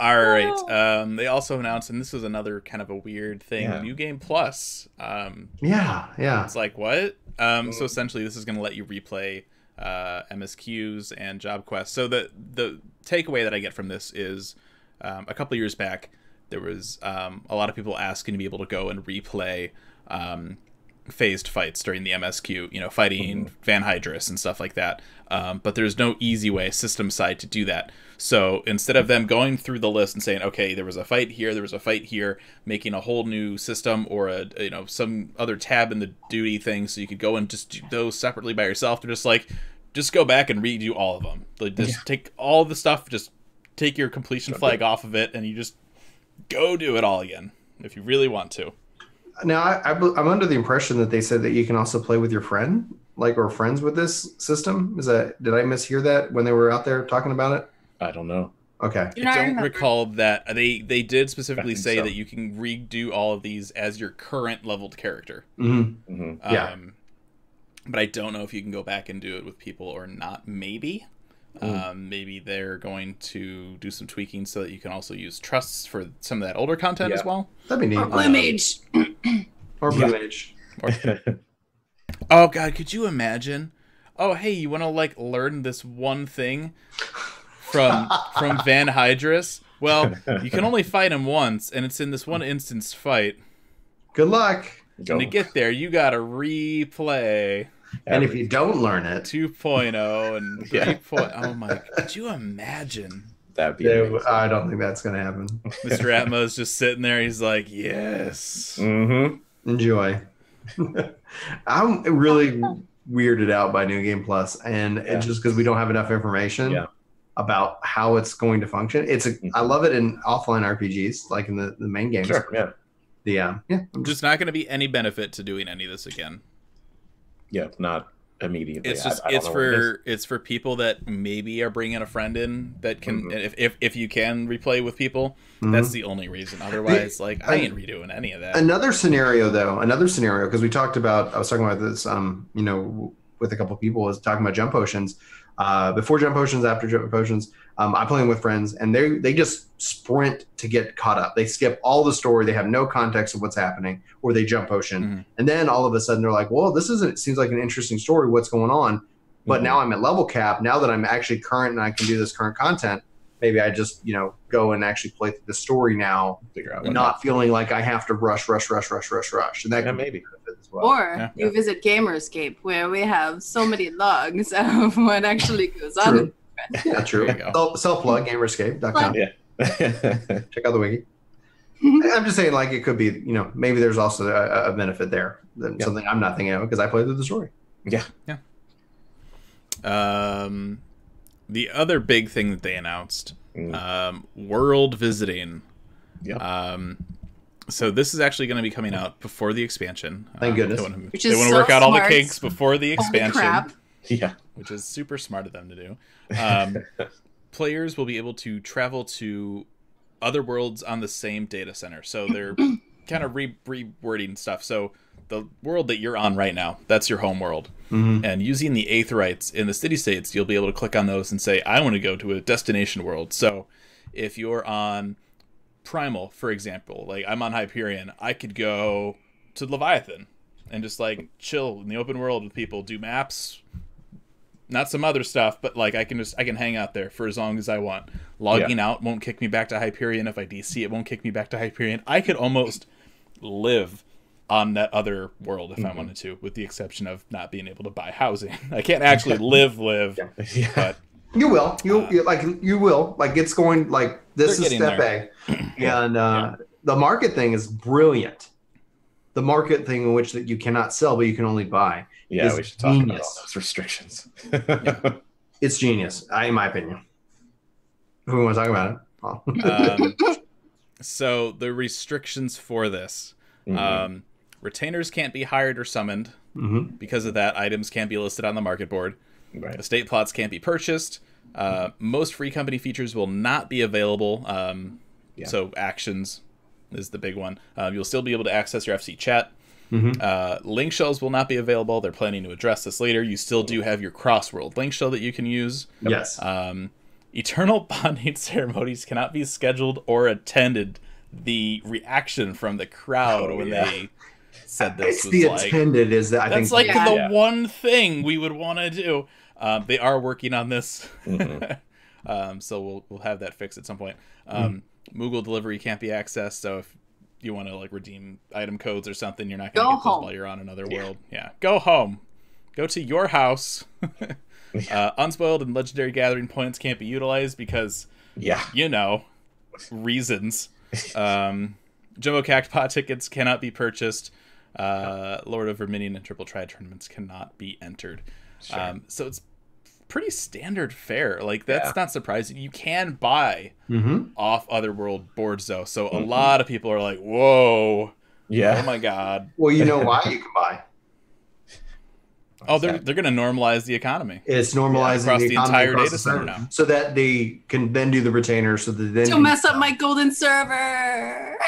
all right. Um, they also announced, and this is another kind of a weird thing, yeah. New Game Plus. Um, yeah, yeah. It's like, what? Um, so essentially, this is going to let you replay uh, M S Qs and job quests. So the, the takeaway that I get from this is um, a couple of years back, there was um, a lot of people asking to be able to go and replay um, phased fights during the M S Q, you know, fighting mm-hmm. Van Hydrus and stuff like that. Um, but there's no easy way system side to do that. So instead of them going through the list and saying, okay, there was a fight here, there was a fight here, making a whole new system or a, you know, some other tab in the duty thing, so you could go and just do those separately by yourself. They're just like, just go back and redo all of them. Like, just yeah. take all the stuff, just take your completion flag off of it, and you just go do it all again if you really want to. Now, I, I, I'm under the impression that they said that you can also play with your friend, like, or friends with this system. Is that, did I mishear that when they were out there talking about it? I don't know. Okay. Do I don't remember. recall that. They they did specifically say so. that you can redo all of these as your current leveled character. Mm-hmm. Mm-hmm. Um, yeah. But I don't know if you can go back and do it with people or not. Maybe. Mm. Um, maybe they're going to do some tweaking so that you can also use trusts for some of that older content yeah. as well. That'd be neat. Or Blue Mage. Um, or Blue Mage. Yeah. Or... oh, God, could you imagine? Oh, hey, you want to, like, learn this one thing from from Van Hydrus? Well, you can only fight him once, and it's in this one instance fight. Good luck. Go. To get there, you got to replay. And if you don't learn it, two point oh and three point oh, yeah. oh my! Could you imagine? That'd be. They, I don't think that's gonna happen. Mister Atmo's just sitting there. He's like, "Yes, mm-hmm. enjoy." I'm really weirded out by New Game Plus, and yeah. it's just because we don't have enough information yeah. about how it's going to function. It's a. I love it in offline R P Gs, like in the the main games. Sure. Yeah. The uh, yeah. I'm just not going to be any benefit to doing any of this again. Yeah, not immediately. It's just I, I it's for it it's for people that maybe are bringing a friend in that can mm-hmm. if, if if you can replay with people. Mm-hmm. That's the only reason. Otherwise, the, like I, I ain't redoing any of that. Another scenario though, another scenario because we talked about I was talking about this um you know with a couple of people was talking about jump potions, uh before jump potions, after jump potions. Um, I'm playing with friends and they they just sprint to get caught up. They skip all the story. They have no context of what's happening, or they jump potion. Mm-hmm. And then all of a sudden they're like, well, this isn't, it seems like an interesting story. What's going on? But mm-hmm. now I'm at level cap. Now that I'm actually current and I can do this current content, maybe I just, you know, go and actually play the story now, figure out not that. feeling like I have to rush, rush, rush, rush, rush, rush. And that yeah, can maybe. As well. Or yeah. you yeah. visit Gamerscape where we have so many logs of what actually goes True. on. Yeah, true. Self-plug, Gamerscape dot com. Yeah. Check out the wiki. I'm just saying, like, it could be, you know, maybe there's also a, a benefit there. That yeah. Something I'm not thinking of because I played through the story. Yeah. Yeah. Um, the other big thing that they announced, mm. um, world visiting. Yeah. Um, so this is actually going to be coming out before the expansion. Thank um, goodness. They want to so work out smart. all the kinks before the expansion. Holy crap. Yeah, which is super smart of them to do. Um, players will be able to travel to other worlds on the same data center. So they're kind of re rewording stuff. So the world that you're on right now, that's your home world. Mm-hmm. And using the Aetherites in the city-states, you'll be able to click on those and say, I want to go to a destination world. So if you're on Primal, for example, like I'm on Hyperion, I could go to Leviathan and just like chill in the open world with people, do maps, not some other stuff, but like I can just I can hang out there for as long as I want. Logging yeah. out won't kick me back to Hyperion. If I D C, it won't kick me back to Hyperion. I could almost live on that other world if mm-hmm. I wanted to, with the exception of not being able to buy housing. I can't actually live live. Yeah. Yeah. But you will. You'll uh, like you will. Like it's going like this is step there. A. And uh, yeah. the market thing is brilliant. The market thing in which that you cannot sell, but you can only buy. Yeah, we should talk genius. about all those restrictions. yeah. It's genius, I, in my opinion. If we want to talk about it. Oh. um, so the restrictions for this. Mm-hmm. um, retainers can't be hired or summoned. Mm-hmm. Because of that, items can't be listed on the market board. Right. Estate plots can't be purchased. Uh, most free company features will not be available. Um, yeah. So actions is the big one. Uh, you'll still be able to access your F C chat. Mm-hmm. Uh, link shells will not be available. They're planning to address this later. You still do have your cross-world link shell that you can use. Yes. Um, eternal bonding ceremonies cannot be scheduled or attended. The reaction from the crowd oh, when yeah. they said this it's was the like... attended is that I that's think... That's like yeah. the yeah. one thing we would want to do. Um, they are working on this. Mm-hmm. um, so we'll, we'll have that fixed at some point. Um, mm-hmm. Moogle delivery can't be accessed, so if you want to like redeem item codes or something, you're not going to get those while you're on another yeah. world. Yeah, go home. Go to your house. yeah. uh, unspoiled and legendary gathering points can't be utilized because, yeah, you know, reasons. um, Jumbo Cactpot tickets cannot be purchased. Uh, Lord of Verminion and Triple Triad tournaments cannot be entered. Sure. Um, so it's pretty standard fare. Like, that's yeah. not surprising. You can buy mm-hmm. off Otherworld boards, though. So mm-hmm. a lot of people are like, whoa. Yeah. Oh, my God. Well, you know why you can buy. Oh, they're, they're going to normalize the economy. It's normalizing yeah, the, the entire across data center now. So that they can then do the retainer. So that then Don't mess up my golden server.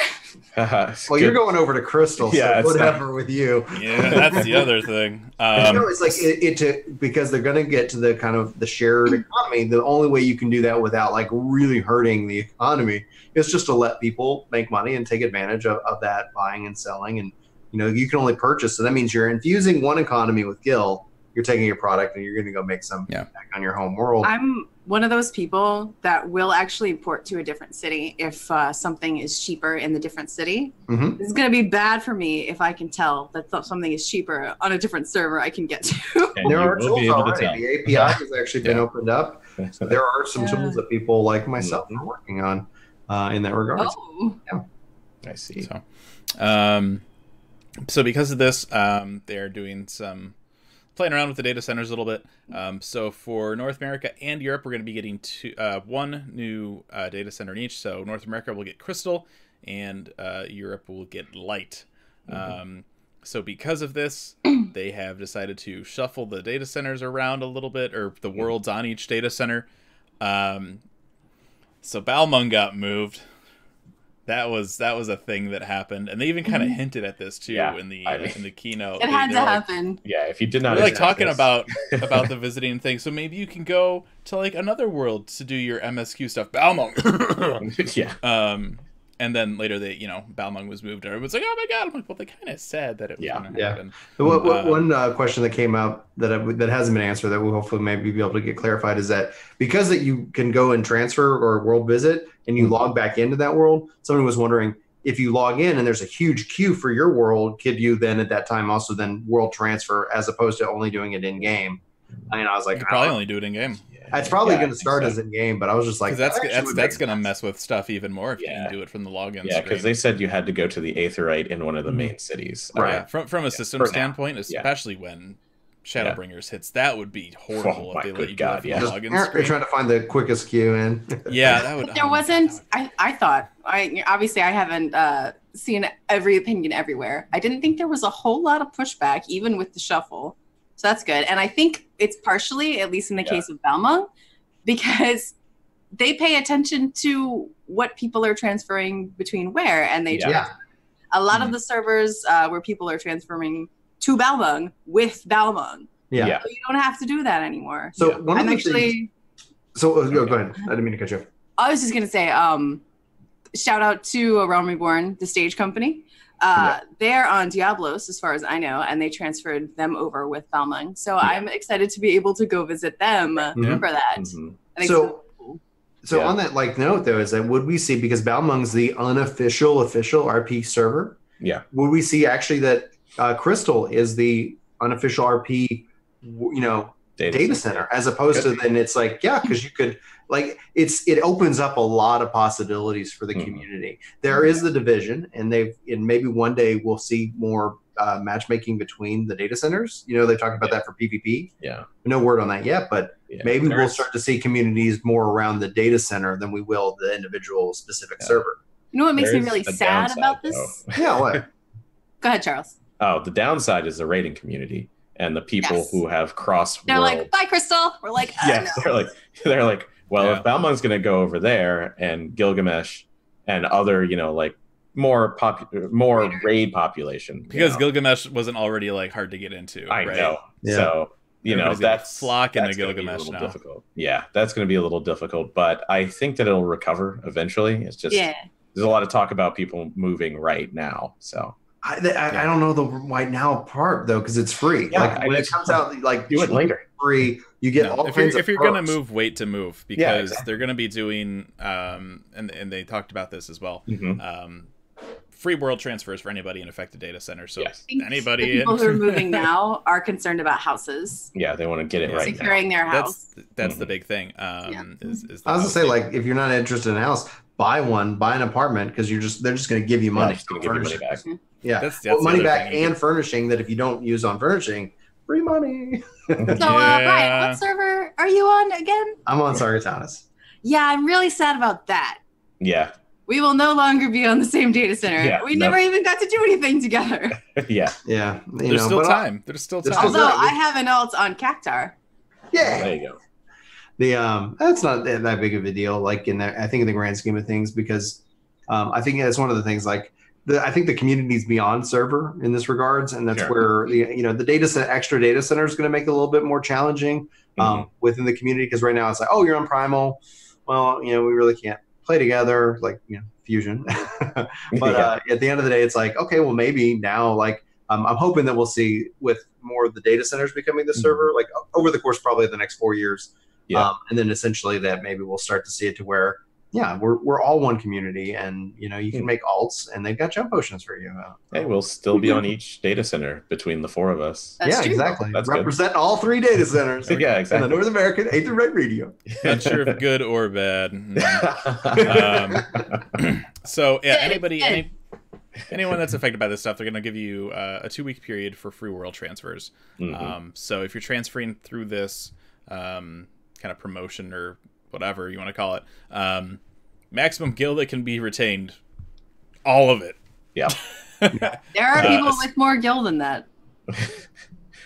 well, good. You're going over to Crystal, so yeah, whatever not... with you. Yeah, that's the other thing. Um, you know, it's like it, it to, because they're going to get to the kind of the shared economy. The only way you can do that without like really hurting the economy is just to let people make money and take advantage of, of that buying and selling. And you know, you can only purchase, so that means you're infusing one economy with Gil. You're taking your product and you're going to go make some yeah. back on your home world. I'm one of those people that will actually import to a different city if uh, something is cheaper in the different city. Mm-hmm. It's going to be bad for me if I can tell that something is cheaper on a different server I can get to. And there are tools already. To the A P I has actually yeah. been opened up. So there are some yeah. tools that people like myself mm-hmm. are working on uh, in that regard. Oh. Yeah. I see. So. Um, So because of this, um, they're doing some playing around with the data centers a little bit. Um, so for North America and Europe, we're going to be getting two, uh, one new uh, data center in each. So North America will get Crystal and uh, Europe will get Light. Mm-hmm. Um, so because of this, they have decided to shuffle the data centers around a little bit, or the worlds on each data center. Um, so Balmung got moved. That was that was a thing that happened, and they even kind of hinted at this too yeah, in the I mean, in the keynote. It had to like, happen. Yeah, if you did not, we're like talking this. about about the visiting thing. So maybe you can go to like another world to do your M S Q stuff. Balmung. yeah. Um, and then later they, you know, Balmung was moved, and everyone's like, "Oh my god!" I'm like, "Well, they kind of said that it was yeah, going to yeah. happen." The, what, what, um, one uh, question that came out that I, that hasn't been answered that we'll hopefully maybe be able to get clarified is that because that you can go and transfer or world visit. And you log back into that world. Someone was wondering if you log in and there's a huge queue for your world, could you then at that time also then world transfer as opposed to only doing it in game? And I was like, you could probably only do it in game. It's probably yeah, going to start so. as in game, but I was just like, that's that that's, that's going to mess with stuff even more if yeah. you can do it from the login. Yeah, because they said you had to go to the Aetheryte in one of the main cities. Right. Uh, from from a yeah, system standpoint, especially yeah. when Shadowbringers yeah. hits, that would be horrible oh, if they let you God, do that yeah. login screen. Trying to find the quickest queue in. Yeah, that would. There oh, wasn't. Would... I I thought. I obviously I haven't uh, seen every opinion everywhere. I didn't think there was a whole lot of pushback, even with the shuffle. So that's good. And I think it's partially, at least in the yeah. case of Balmung, because they pay attention to what people are transferring between where, and they yeah. yeah. a lot mm-hmm. of the servers uh, where people are transferring to Balmung with Balmung. Yeah. So you don't have to do that anymore. So yeah. one I'm of the actually things... So uh, go, go ahead. I didn't mean to cut you off. I was just going to say, um, shout out to A Realm Reborn, the stage company. Uh, yeah. They're on Diablos, as far as I know, and they transferred them over with Balmung. So yeah. I'm excited to be able to go visit them mm-hmm. for that. Mm-hmm. I think so, cool. so yeah. on that like note, though, is that would we see, because Balmung's the unofficial, official R P server, yeah, would we see actually that Uh, Crystal is the unofficial R P, you know, data, data center, center, as opposed Good. to then it's like, yeah, because you could like it's it opens up a lot of possibilities for the mm-hmm. community. There mm-hmm. is the division, and they've and maybe one day we'll see more uh, matchmaking between the data centers. You know, they talked about yeah. that for PvP. Yeah, no word on that yet, but yeah. maybe There's... we'll start to see communities more around the data center than we will the individual specific yeah. server. You know what makes There's me really sad downside, about this? Though. Yeah, what? Go ahead, Charles. Oh, the downside is the raiding community and the people yes. who have crossed. They're world. like, bye, Crystal. We're like, oh, yeah. No. They're like, they're like, well, yeah. if Balmung's going to go over there and Gilgamesh and other, you know, like more popu more raid population because you know? Gilgamesh wasn't already like hard to get into. I right? know. Yeah. So you Everybody's know that's flock into Gilgamesh now. Difficult. Yeah, that's going to be a little difficult, but I think that it'll recover eventually. It's just yeah. there's a lot of talk about people moving right now, so. I, the, I, yeah. I don't know the right now part though because it's free. Yeah, like when it comes out, like do it later. Free, you get no, all if kinds you're, of if you're perks. Gonna move, wait to move because yeah, exactly. they're gonna be doing. Um, and and they talked about this as well. Mm-hmm. um, free world transfers for anybody in affected data centers. So yes. anybody the people in... who are moving now are concerned about houses. Yeah, they want to get it yeah. right. Securing now. their house. That's, that's mm-hmm. the big thing. Um, yeah. is, is the I was gonna say thing. like if you're not interested in a house, buy one, buy an apartment because you're just they're just gonna give you money. Yeah, to give you money back. Mm-hmm. Yeah, that's, that's well, money back thing. and furnishing that if you don't use on furnishing, free money. So, yeah. uh, Brian, what server are you on again? I'm on Sargatanis. Yeah, I'm really sad about that. Yeah. We will no longer be on the same data center. Yeah, we no. never even got to do anything together. yeah. Yeah. You There's know, still time. I, There's still time. Although I have an alt on Cactar. Yeah. There you go. The um, that's not that big of a deal. Like in that, I think in the grand scheme of things, because um, I think that's one of the things like. The, I think the community is beyond server in this regards, and that's sure. where the, you know the data set, extra data center is going to make it a little bit more challenging um, mm-hmm. within the community because right now it's like, oh, you're on Primal, well, you know, we really can't play together, like you know, Fusion. But yeah. uh, at the end of the day, it's like, okay, well, maybe now, like, um, I'm hoping that we'll see with more of the data centers becoming the mm-hmm. server, like over the course probably of the next four years, yeah. um, and then essentially that maybe we'll start to see it to where. Yeah, we're we're all one community, and you know you can make alts, and they've got jump potions for you. Uh, hey, we'll still be on each data center between the four of us. That's yeah, true. exactly. That's Represent good. all three data centers. yeah, exactly. In the North American Aetheryte Radio. Not sure if good or bad. um, so yeah, anybody, any, anyone that's affected by this stuff, they're going to give you uh, a two-week period for free world transfers. Mm-hmm. um, so if you're transferring through this um, kind of promotion or whatever you want to call it, um, maximum guild that can be retained, all of it. Yeah. There are people uh, with more guild than that.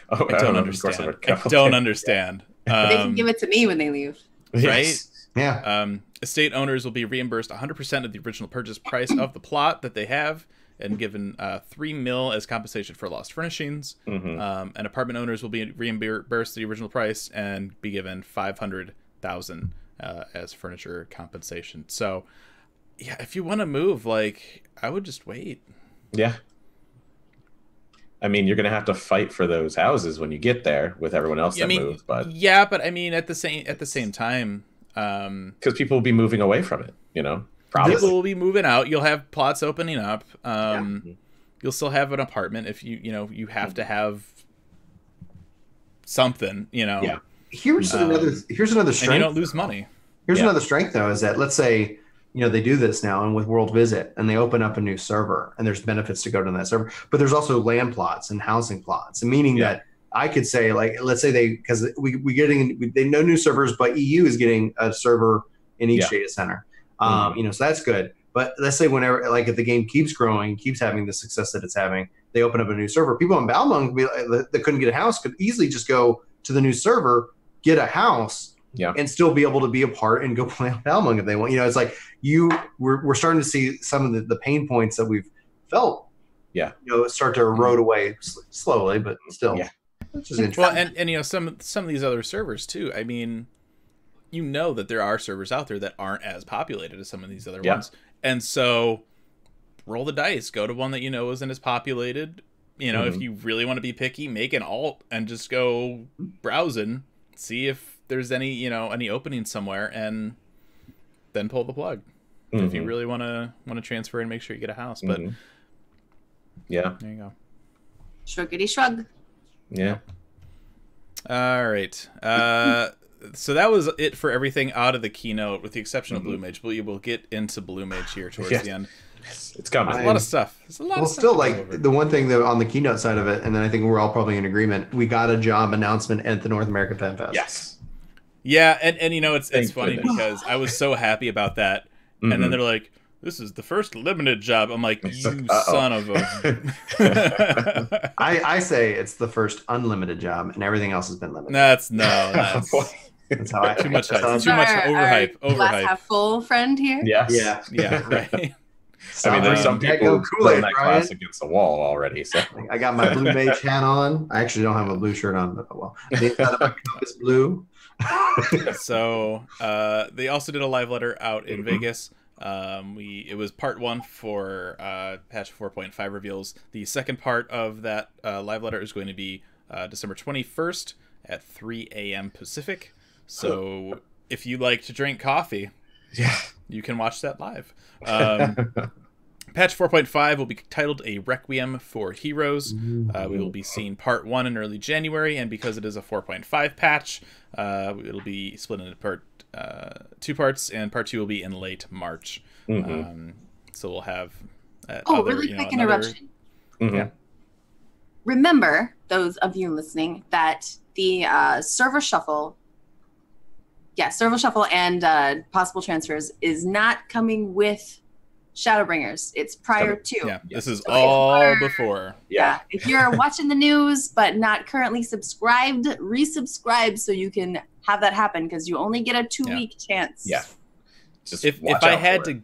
Oh, I don't understand. I don't understand. Yeah. Um, they can give it to me when they leave. Right? Yes. Yeah. Um, estate owners will be reimbursed one hundred percent of the original purchase price of the plot that they have and given uh, three mil as compensation for lost furnishings. Mm-hmm. um, and apartment owners will be reimbursed the original price and be given five hundred thousand Uh, as furniture compensation. So yeah, if you want to move, like I would just wait. Yeah, I mean, you're gonna have to fight for those houses when you get there with everyone else yeah, that I mean, moves, but yeah, but I mean at the same at the same time, um because people will be moving away from it, you know, probably people will be moving out. You'll have plots opening up. um yeah. You'll still have an apartment if you you know you have mm-hmm. to have something, you know. Yeah. Here's um, another. Here's another strength. And you don't lose money. Here's yeah. another strength, though, is that let's say you know they do this now, and with World Visit, and they open up a new server, and there's benefits to go to that server, but there's also land plots and housing plots, meaning yeah. that I could say, like, let's say they because we we getting we, they no new servers, but E U is getting a server in each yeah. data center, um, mm-hmm. you know, so that's good. But let's say whenever, like, if the game keeps growing, keeps having the success that it's having, they open up a new server. People in Balmung that couldn't get a house could easily just go to the new server, get a house, yeah. and still be able to be a part and go play on Balmung if they want. You know, it's like you we're, we're starting to see some of the, the pain points that we've felt, yeah, you know, start to erode away slowly, but still, yeah, which is interesting. Well, and, and you know, some some of these other servers too. I mean, you know that there are servers out there that aren't as populated as some of these other yeah. ones, and so roll the dice, go to one that you know isn't as populated. You know, mm-hmm. if you really want to be picky, make an alt and just go browsing. See if there's any, you know, any opening somewhere, and then pull the plug mm-hmm. if you really want to want to transfer and make sure you get a house. But mm-hmm. yeah, there you go. Shruggity shrug. Yeah. All right. Uh, so that was it for everything out of the keynote, with the exception mm-hmm. of Blue Mage. But you will get into Blue Mage here towards yes. the end. It's coming. There's a lot of stuff. There's a lot well, of stuff still, like over. the one thing that on the keynote side of it, and then I think we're all probably in agreement. We got a job announcement at the North American FanFest. Yes. Yeah, and and you know it's Thank it's funny goodness. because I was so happy about that, mm-hmm. and then they're like, "This is the first limited job." I'm like, "You Uh-oh. son of a." I I say it's the first unlimited job, and everything else has been limited. That's no. That's... That's how I, too much hype. Too much our, overhype. Our overhype. Glass half full friend here. Yes. Yeah. Yeah. Right. I mean, there's some people who run that class against the wall already. So I got my blue mage hat on. I actually don't have a blue shirt on, but well, the inside of my cup is blue. So uh, they also did a live letter out in mm-hmm. Vegas. Um, we it was part one for uh, patch four point five reveals. The second part of that uh, live letter is going to be uh, December twenty-first at three A M Pacific. So oh. if you like to drink coffee, yeah, you can watch that live. Um, patch four point five will be titled A Requiem for Heroes. Uh, we will be seeing part one in early January, and because it is a four point five patch, uh, it'll be split into part uh, two parts, and part two will be in late March. Mm-hmm. um, so we'll have uh, oh, other, really you know, quick another... interruption. Mm-hmm. Yeah. Remember, those of you listening, that the uh, server shuffle. Yeah, server shuffle and uh, possible transfers is not coming with Shadowbringers. It's prior to. Yeah, this is so all more, before. Yeah. yeah. If you're watching the news but not currently subscribed, resubscribe so you can have that happen, because you only get a two-week yeah. chance. Yeah. Just if if I had to, it.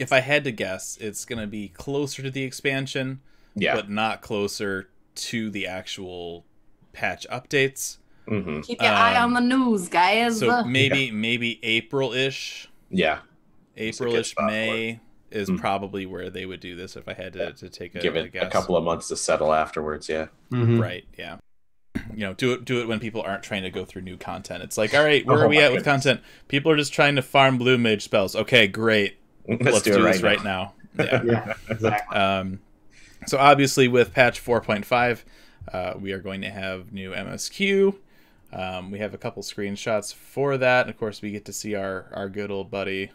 if I had to guess, it's going to be closer to the expansion, yeah. but not closer to the actual patch updates. Mm-hmm. Keep your um, eye on the news, guys. So maybe yeah. maybe April-ish. Yeah. April-ish, May is mm-hmm. probably where they would do this if I had to, yeah. to take a Give it a, guess. a couple of months to settle afterwards, yeah. Mm-hmm. Right, yeah. You know, do it do it when people aren't trying to go through new content. It's like, all right, where oh, are we at goodness. with content? People are just trying to farm blue mage spells. Okay, great. Let's, Let's do, do it right this now. right now. Yeah. yeah, exactly. Um, so obviously with patch four point five, uh, we are going to have new M S Q. Um, we have a couple screenshots for that, and of course we get to see our our good old buddy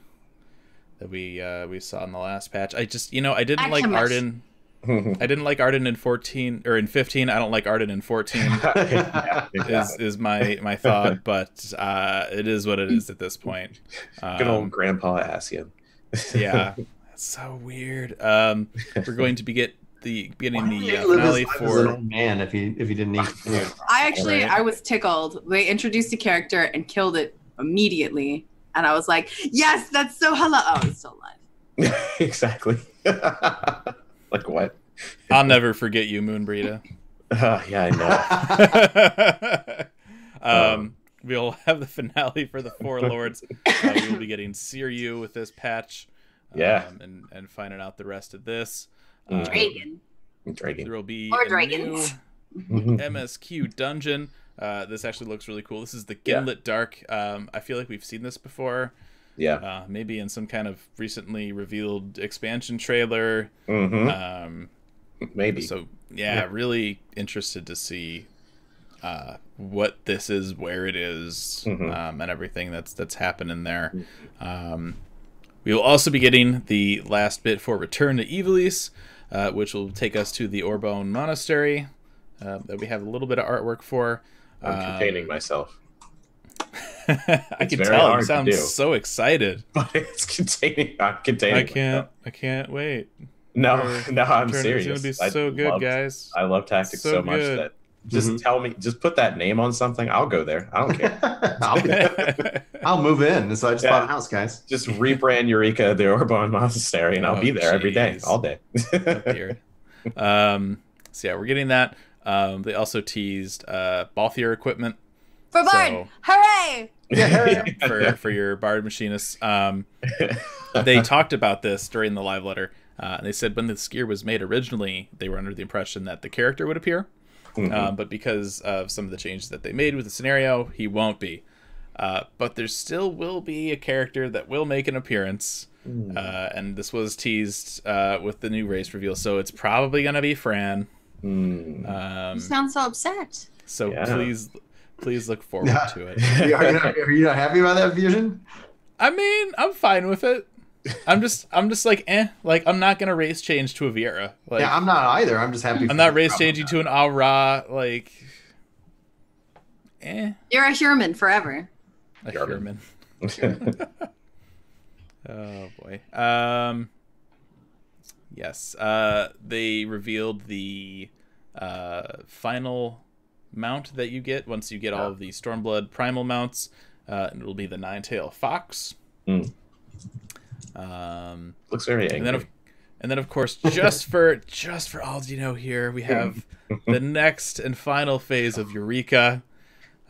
that we uh, we saw in the last patch. I just you know I didn't I like Arden. I didn't like Arden in fourteen or in fifteen. I don't like Arden in fourteen. yeah, yeah. Is is my my thought, but uh, it is what it is at this point. Um, good old Grandpa Asian. yeah, that's so weird. Um, we're going to be get. The beginning Why the uh, finale for an old man if he if he didn't eat. Yeah. I actually right. I was tickled. They introduced a character and killed it immediately, and I was like, yes, that's so hello. Oh, it's still alive. exactly. Like what? I'll never forget you, Moonbreeda. uh, yeah, I know. um, we'll have the finale for the Four Lords. Uh, we'll be getting Siryu with this patch. Yeah, um, and and finding out the rest of this. Um, Dragon. Dragon. There will be or dragons. M S Q dungeon. Uh, this actually looks really cool. This is the Gimlet yeah. Dark. Um, I feel like we've seen this before. Yeah. Uh, maybe in some kind of recently revealed expansion trailer. Mm-hmm. um, maybe. So yeah, yeah, really interested to see uh, what this is, where it is, mm-hmm. um, and everything that's that's happening there. Um, we will also be getting the last bit for Return to Ivalice. Uh, which will take us to the Orbonne Monastery uh, that we have a little bit of artwork for. I'm um, containing myself. I can tell. You sound so excited. But it's containing. I'm containing. I can't. Myself. I can't wait. No, Our, no, I'm serious. It's gonna be I so loved, good, guys. I love tactics so, so much good. that just mm-hmm. tell me, just put that name on something. I'll go there. I don't care. I'll, be I'll move in. So I just yeah. bought a house, guys. Just rebrand Eureka, the Orbonne Monastery, and I'll oh, be there geez. every day, all day. um, so yeah, we're getting that. Um, they also teased uh, Balthier equipment. For Bard! So, hooray! Yeah, hooray. Yeah, for, for your Bard machinists. Um, they talked about this during the live letter. Uh, and they said when this gear was made originally, they were under the impression that the character would appear. Mm-hmm. Um, but because of some of the changes that they made with the scenario, he won't be. Uh, but there still will be a character that will make an appearance. Mm. Uh, and this was teased uh, with the new race reveal, so it's probably going to be Fran. Mm. Um, you sound so upset. So yeah. please please look forward nah. to it. are, you, are, you not, are you not happy about that fusion? I mean, I'm fine with it. I'm just, I'm just like, eh. Like, I'm not gonna race change to a Viera. Like, yeah, I'm not either. I'm just happy. I'm not race changing to an Aura. Like, eh. You're a Herman forever. A Herman. oh boy. Um. Yes. Uh, they revealed the uh final mount that you get once you get all of the Stormblood primal mounts. Uh, and it'll be the Nine-Tailed Fox. Mm. Um, Looks very angry. And then, of, And then, of course, just for just for Aldino here, we have the next and final phase of Eureka,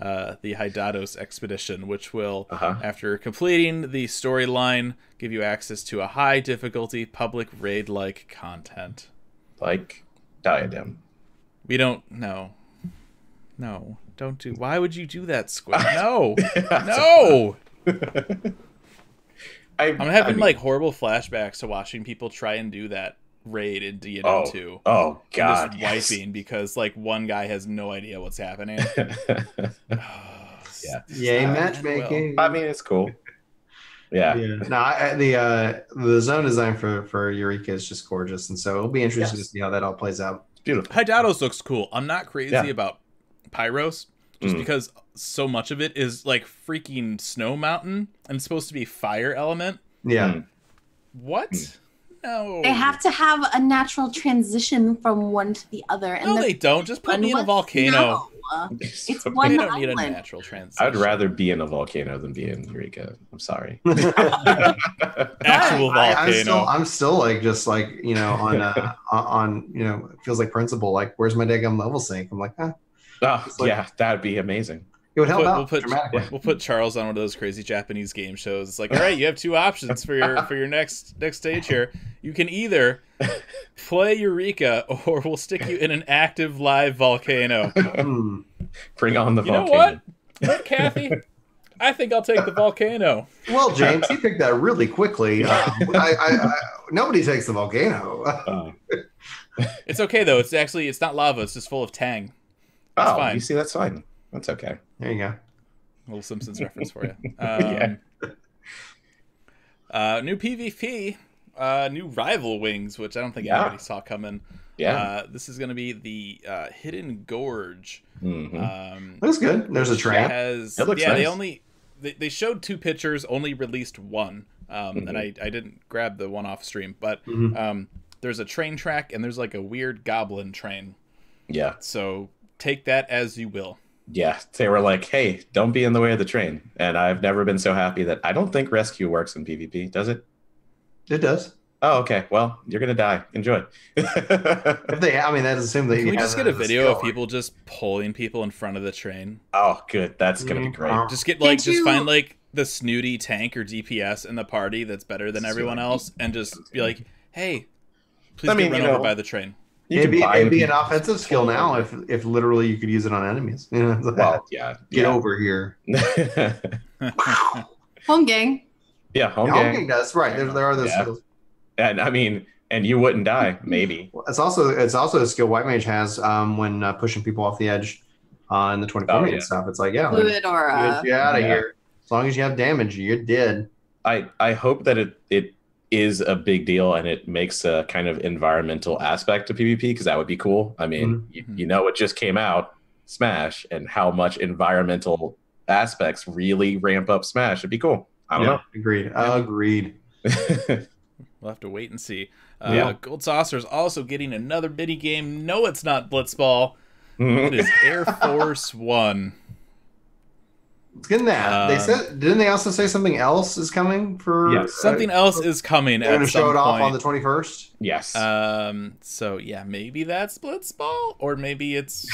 uh, the Hydatos expedition, which will, uh-huh. after completing the storyline, give you access to a high difficulty public raid-like content, like Diadem. We don't no, no, don't do. Why would you do that, Squid? No, no. I, I'm having I mean, like horrible flashbacks to watching people try and do that raid in D and M oh, two. Oh god, just yes. wiping because like one guy has no idea what's happening. oh, yeah, yay matchmaking. Well. I mean, it's cool. Yeah. yeah. No, I, the uh, the zone design for for Eureka is just gorgeous, and so it'll be interesting yes. to see how that all plays out. It's beautiful. Hydatos looks cool. I'm not crazy yeah. about Pyros. Just mm. because so much of it is like freaking Snow Mountain and it's supposed to be fire element. Yeah. Mm. What? Mm. No. They have to have a natural transition from one to the other. And no, they don't. Just put me in a volcano. No. It's, it's one They don't island. Need a natural transition. I'd rather be in a volcano than be in Eureka. I'm sorry. Actual volcano. I, I'm, still, I'm still like just like, you know, on, uh, on you know, it feels like principle. Like, where's my daggum level sync? I'm like, ah. Oh, like, yeah, that'd be amazing. It would help we'll, out we'll put, dramatically. We'll put Charles on one of those crazy Japanese game shows. It's like, all right, you have two options for your for your next next stage here. You can either play Eureka, or we'll stick you in an active live volcano. Bring on the you volcano. You know what? Look, Kathy, I think I'll take the volcano. Well, James, you picked that really quickly. Uh, I, I, I, nobody takes the volcano. Oh. It's okay though. It's actually it's not lava. It's just full of tang. That's oh, fine. You see, that's fine. That's okay. There you go. A little Simpsons reference for you. Um, yeah. Uh, new PvP, uh, new rival wings, which I don't think yeah. anybody saw coming. Yeah. Uh, this is going to be the uh, Hidden Gorge. Mm-hmm. um, looks good. There's a tramp. Has, it looks yeah, nice. They only they, they showed two pictures, only released one, um, mm-hmm. and I I didn't grab the one off stream, but mm-hmm. um, there's a train track and there's like a weird goblin train. Yeah. So. Take that as you will. Yeah, they were like, hey, don't be in the way of the train. And I've never been so happy that I don't think rescue works in PvP, does it? It does. Oh, okay. Well, you're going to die. Enjoy. if they, I mean, that is assumed that Can you we just get a video skill. Of people just pulling people in front of the train? Oh, good. That's going to mm-hmm. be great. Just get like, Did just you... find like the snooty tank or D P S in the party that's better than everyone else and just be like, hey, please I mean, get run you know... over by the train. It'd be, it'd be an offensive skill now if if literally you could use it on enemies. You know, like, well, yeah, get yeah. over here. home gang. Yeah, home yeah, gang. Home gang does right. There, there are those yeah. skills. And I mean, and you wouldn't die, maybe. Well, it's also it's also a skill White Mage has um, when uh, pushing people off the edge on uh, the twenty-four oh, minute yeah. stuff. It's like yeah, fluid or uh, get out of yeah. here. As long as you have damage, you're dead. I I hope that it it. is a big deal and it makes a kind of environmental aspect to PvP because that would be cool. I mean, mm-hmm. you, you know, it just came out, Smash, and how much environmental aspects really ramp up Smash. It'd be cool. I don't yeah, know. Agreed. Yeah. Agreed. We'll have to wait and see. Uh, yeah. Gold Saucer is also getting another mini game. No, it's not Blitzball. Mm-hmm. It is Air Force One. It's getting that. Um, they said, didn't they also say something else is coming for? Yes. Something uh, else is coming. They're going to show it off on the twenty-first. Yes. Um. So yeah, maybe that's Blitzball, or maybe it's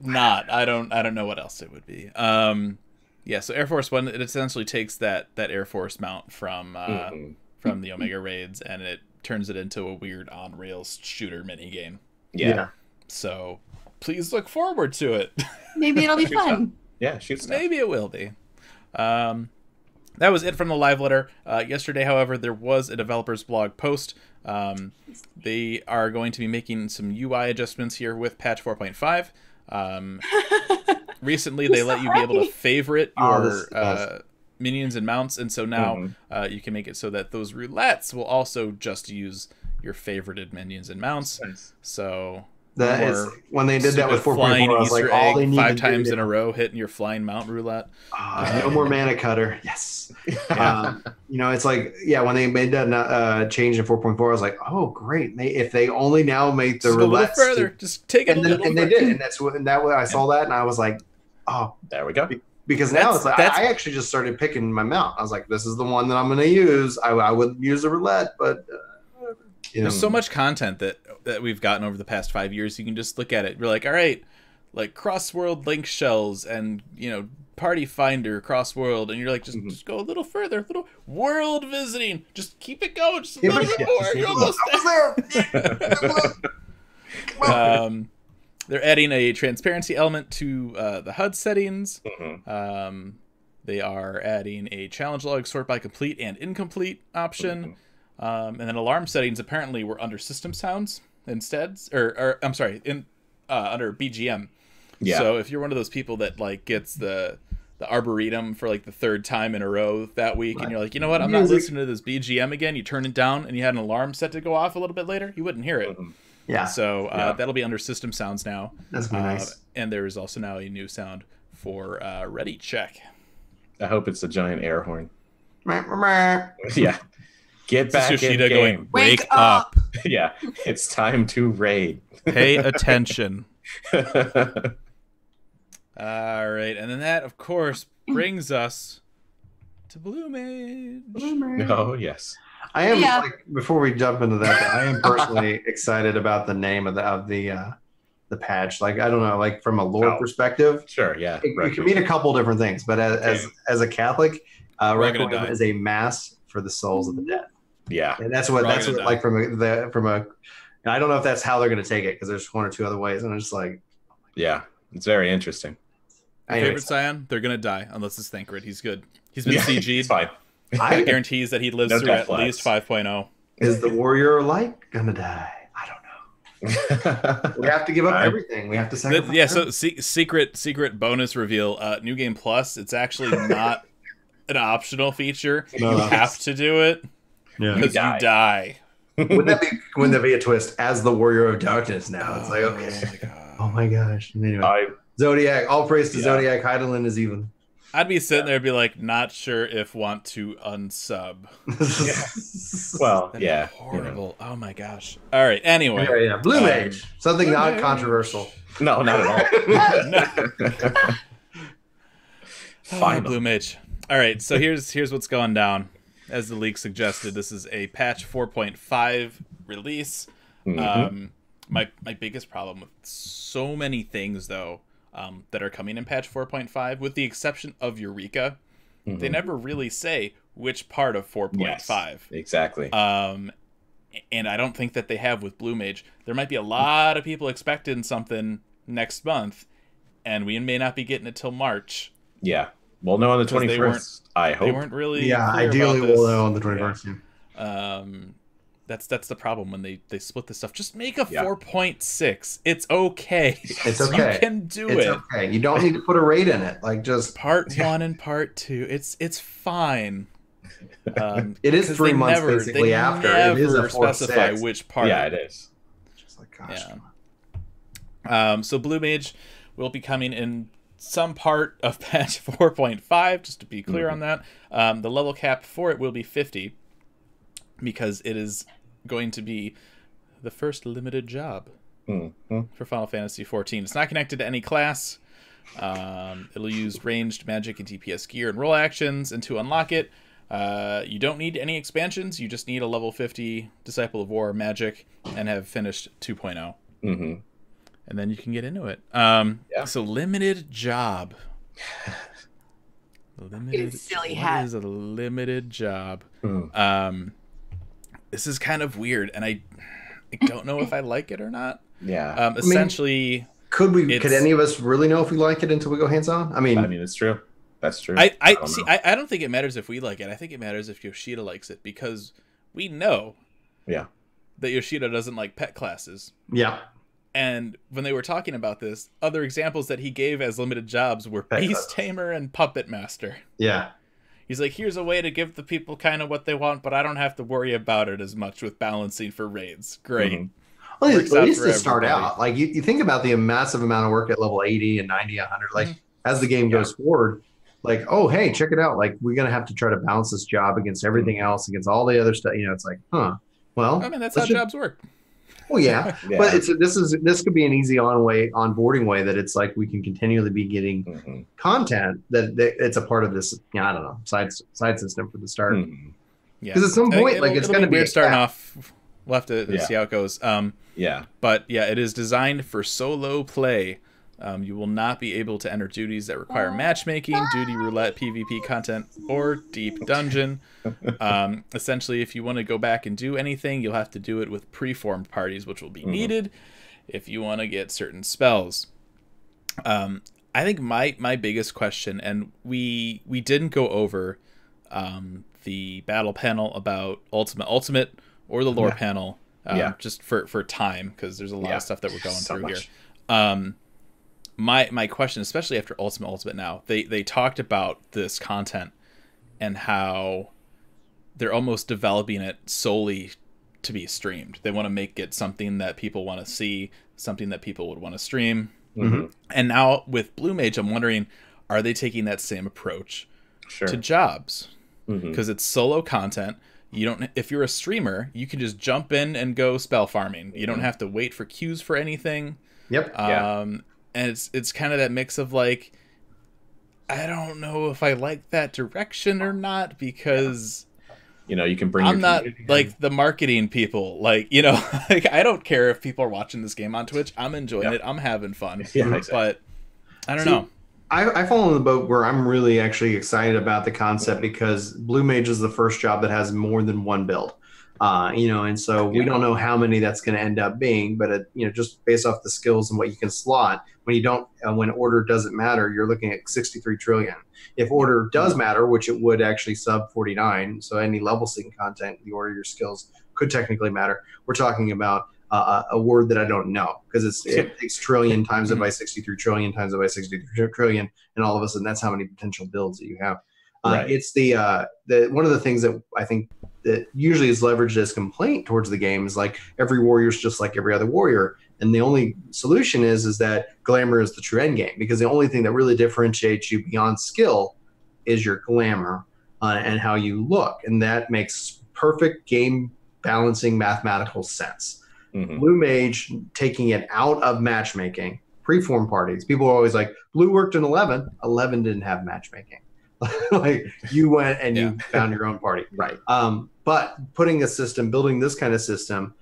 not. I don't. I don't know what else it would be. Um. Yeah. So Air Force One, it essentially takes that that Air Force mount from uh, mm-hmm. from the Omega raids, and it turns it into a weird on rails shooter mini game. Yeah. yeah. So please look forward to it. Maybe it'll be fun. Yeah, shoot stuff. Maybe it will be. Um, that was it from the live letter. Uh, yesterday, however, there was a developer's blog post. Um, they are going to be making some U I adjustments here with patch four point five. Um, recently, they sorry. let you be able to favorite your oh, uh, minions and mounts, and so now mm-hmm. uh, you can make it so that those roulettes will also just use your favorited minions and mounts. Nice. So... That is when they did that with four point four. I was like, all they need five times in a row hitting your flying mount roulette. Uh, no more mana cutter. Yes. Yeah. Um, you know, it's like, yeah, when they made that uh, change in four point four, I was like, oh, great. They, if they only now make the roulette further, to, just take it. And, a then, and they did, and that's what, and that way I saw that, and I was like, oh, there we go. Because now that's, it's like I actually just started picking my mount. I was like, this is the one that I'm going to use. I, I would use a roulette, but. Uh, Yeah. There's so much content that that we've gotten over the past five years. You can just look at it. You're like, all right, like cross-world link shells and, you know, party finder cross-world. And you're like, just, mm-hmm. just go a little further, a little world visiting. Just keep it going. Just a little bit more. You're almost there. um, they're adding a transparency element to uh, the H U D settings. Mm-hmm. Um, they are adding a challenge log sort by complete and incomplete option. Mm-hmm. Um, and then alarm settings apparently were under system sounds instead, or, or I'm sorry, in uh, under B G M. Yeah. So if you're one of those people that like gets the the arboretum for like the third time in a row that week, right. and you're like, you know what, I'm Music. not listening to this B G M again. You turn it down, and you had an alarm set to go off a little bit later, you wouldn't hear it. Mm-hmm. Yeah. So uh, yeah. that'll be under system sounds now. That's uh, nice. And there is also now a new sound for uh, ready check. I hope it's a giant air horn. Yeah. Get back Yoshida in game. Going, Wake, Wake up. up. Yeah, it's time to raid. Pay attention. All right, and then that, of course, brings us to Blue Mage. Blue Mage. Oh, yes. I am, yeah. like, before we jump into that, I am personally excited about the name of the, of the, uh, the patch. Like, I don't know, like, from a lore oh, perspective. Sure, yeah. It, it can mean a couple different things, but as, okay. as, as a Catholic, uh, Requiem is a mass for the souls of the dead. Yeah, and that's what Wrong that's what die. like from a the, from a. And I don't know if that's how they're going to take it because there's one or two other ways, and I'm just like, oh yeah, it's very interesting. Anyways. Favorite Scion, they're going to die unless it's Thancred. He's good. He's been yeah, C G'd. He's fine. I guarantees that he lives no through at flags. least five point oh. Is the warrior light going to die? I don't know. We have to give up right. everything. We have to sacrifice. The, yeah. So se secret secret bonus reveal. Uh, New Game Plus. It's actually not an optional feature. No. You have to do it. Yeah, because you die. You die. Wouldn't that be? Wouldn't that be a twist? As the warrior of darkness now, it's like okay, oh my gosh. Anyway, I, Zodiac. All praise to yeah. Zodiac. Heidelin is even. I'd be sitting yeah. there, and be like, not sure if want to unsub. yeah. Well, That'd yeah, horrible. You know. Oh my gosh. All right. Anyway, anyway yeah. Blue Mage. Um, Something Blue not Mage. controversial. No, not at all. Fine, oh, Blue Mage. All right. So here's here's what's going down. As the leak suggested, this is a patch four point five release. Mm-hmm. um, my, my biggest problem with so many things, though, um, that are coming in patch four point five, with the exception of Eureka, mm-hmm. they never really say which part of four point five. Yes, exactly. Um, and I don't think that they have with Blue Mage. There might be a lot of people expecting something next month, and we may not be getting it till March. Yeah. We'll know on the twenty-first. I hope. They weren't really. Yeah, ideally we'll know on the twenty-first. Yeah. Um, that's that's the problem when they they split this stuff. Just make a yeah. four point six. It's okay. It's okay. You can do it's it. Okay. You don't need to put a rate in it. Like just part yeah. one and part two. It's it's fine. Um, it is three months never, basically they after. Never it is a four specify six. which part. Yeah, it is. Just like gosh. Yeah. Um, so Blue Mage will be coming in. Some part of patch four point five, just to be clear mm-hmm. on that. Um, the level cap for it will be fifty because it is going to be the first limited job mm-hmm. for Final Fantasy fourteen. It's not connected to any class. Um, it'll use ranged magic and D P S gear and roll actions. And to unlock it, uh, you don't need any expansions. You just need a level fifty Disciple of War magic and have finished two point oh. Mm-hmm. And then you can get into it. Um, yeah. So limited job. Limited. Silly hat. What is a limited job? Mm. Um, this is kind of weird, and I, I don't know if I like it or not. Yeah. Um, essentially, I mean, could we? Could any of us really know if we like it until we go hands on? I mean, I mean, it's true. That's true. I, I, I don't see. I, I don't think it matters if we like it. I think it matters if Yoshida likes it because we know. Yeah. That Yoshida doesn't like pet classes. Yeah. And when they were talking about this, other examples that he gave as limited jobs were Beast Tamer and Puppet Master. Yeah. He's like, here's a way to give the people kind of what they want, but I don't have to worry about it as much with balancing for raids. Great. Mm-hmm. Well, at least, at least to start out. Like, you, you think about the massive amount of work at level eighty and ninety, one hundred. Like, mm-hmm. as the game yeah. goes forward, like, oh, hey, check it out. Like, we're going to have to try to balance this job against everything mm-hmm. else, against all the other stuff. You know, it's like, huh. Well, I mean, that's how just... jobs work. Well, yeah, yeah. but it's this is this could be an easy on way onboarding way that it's like we can continually be getting mm-hmm. content that, that it's a part of this. Yeah, I don't know side side system for the start. Mm-hmm. Yeah, because at some point, it, like it's going to be, be weird starting off We'll have to yeah. see how it goes. Um, yeah. But yeah, it is designed for solo play. Um, you will not be able to enter duties that require matchmaking, duty roulette, PvP content, or deep dungeon. Um, essentially, if you want to go back and do anything, you'll have to do it with preformed parties, which will be mm-hmm. needed if you want to get certain spells. Um, I think my my biggest question, and we we didn't go over um, the battle panel about Ultimate Ultimate or the lore yeah. panel, um, yeah. just for for time, because there's a lot yeah. of stuff that we're going so through much. here. Um, My my question, especially after Ultimate Ultimate now, they, they talked about this content and how they're almost developing it solely to be streamed. They want to make it something that people want to see, something that people would want to stream. Mm-hmm. And now with Blue Mage, I'm wondering, are they taking that same approach sure. to jobs? Because mm-hmm. it's solo content. You don't. If you're a streamer, you can just jump in and go spell farming. You don't have to wait for queues for anything. Yep. Um, yeah. And it's it's kind of that mix of like, I don't know if I like that direction or not, because yeah. you know, you can bring. I'm not like the marketing people, like, you know, like I don't care if people are watching this game on Twitch. I'm enjoying yep. it. I'm having fun. Yeah, but exactly. I don't See, know. I, I fall in the boat where I'm really actually excited about the concept because Blue Mage is the first job that has more than one build. Uh, you know, and so we don't know how many that's going to end up being, but it, you know, just based off the skills and what you can slot, when you don't, uh, when order doesn't matter, you're looking at sixty-three trillion. If order does matter, which it would actually sub forty-nine, so any level seeking content, the order of your skills could technically matter. We're talking about uh, a word that I don't know because it's it takes trillion times it by sixty-three trillion times it by sixty-three trillion, and all of a sudden that's how many potential builds that you have. Uh, right. It's the uh, the one of the things that I think that usually is leveraged as complaint towards the game is like every warrior is just like every other warrior. And the only solution is, is that glamour is the true end game, because the only thing that really differentiates you beyond skill is your glamour uh, and how you look. And that makes perfect game balancing mathematical sense. Mm-hmm. Blue Mage taking it out of matchmaking, preform parties. People are always like, Blue worked in eleven. eleven didn't have matchmaking. Like you went and yeah. you found your own party. Right. Um, but putting a system, building this kind of system,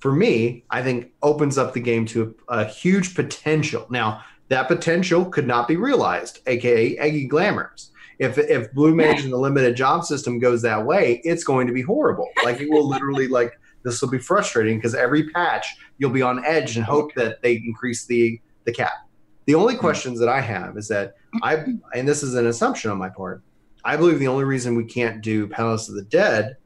for me, I think opens up the game to a, a huge potential. Now, that potential could not be realized, aka Eggy Glamours. If if Blue Mage and the limited job system goes that way, it's going to be horrible. Like it will literally like this will be frustrating because every patch you'll be on edge and hope that they increase the the cap. The only questions that I have is that I, and this is an assumption on my part, I believe the only reason we can't do Palace of the Dead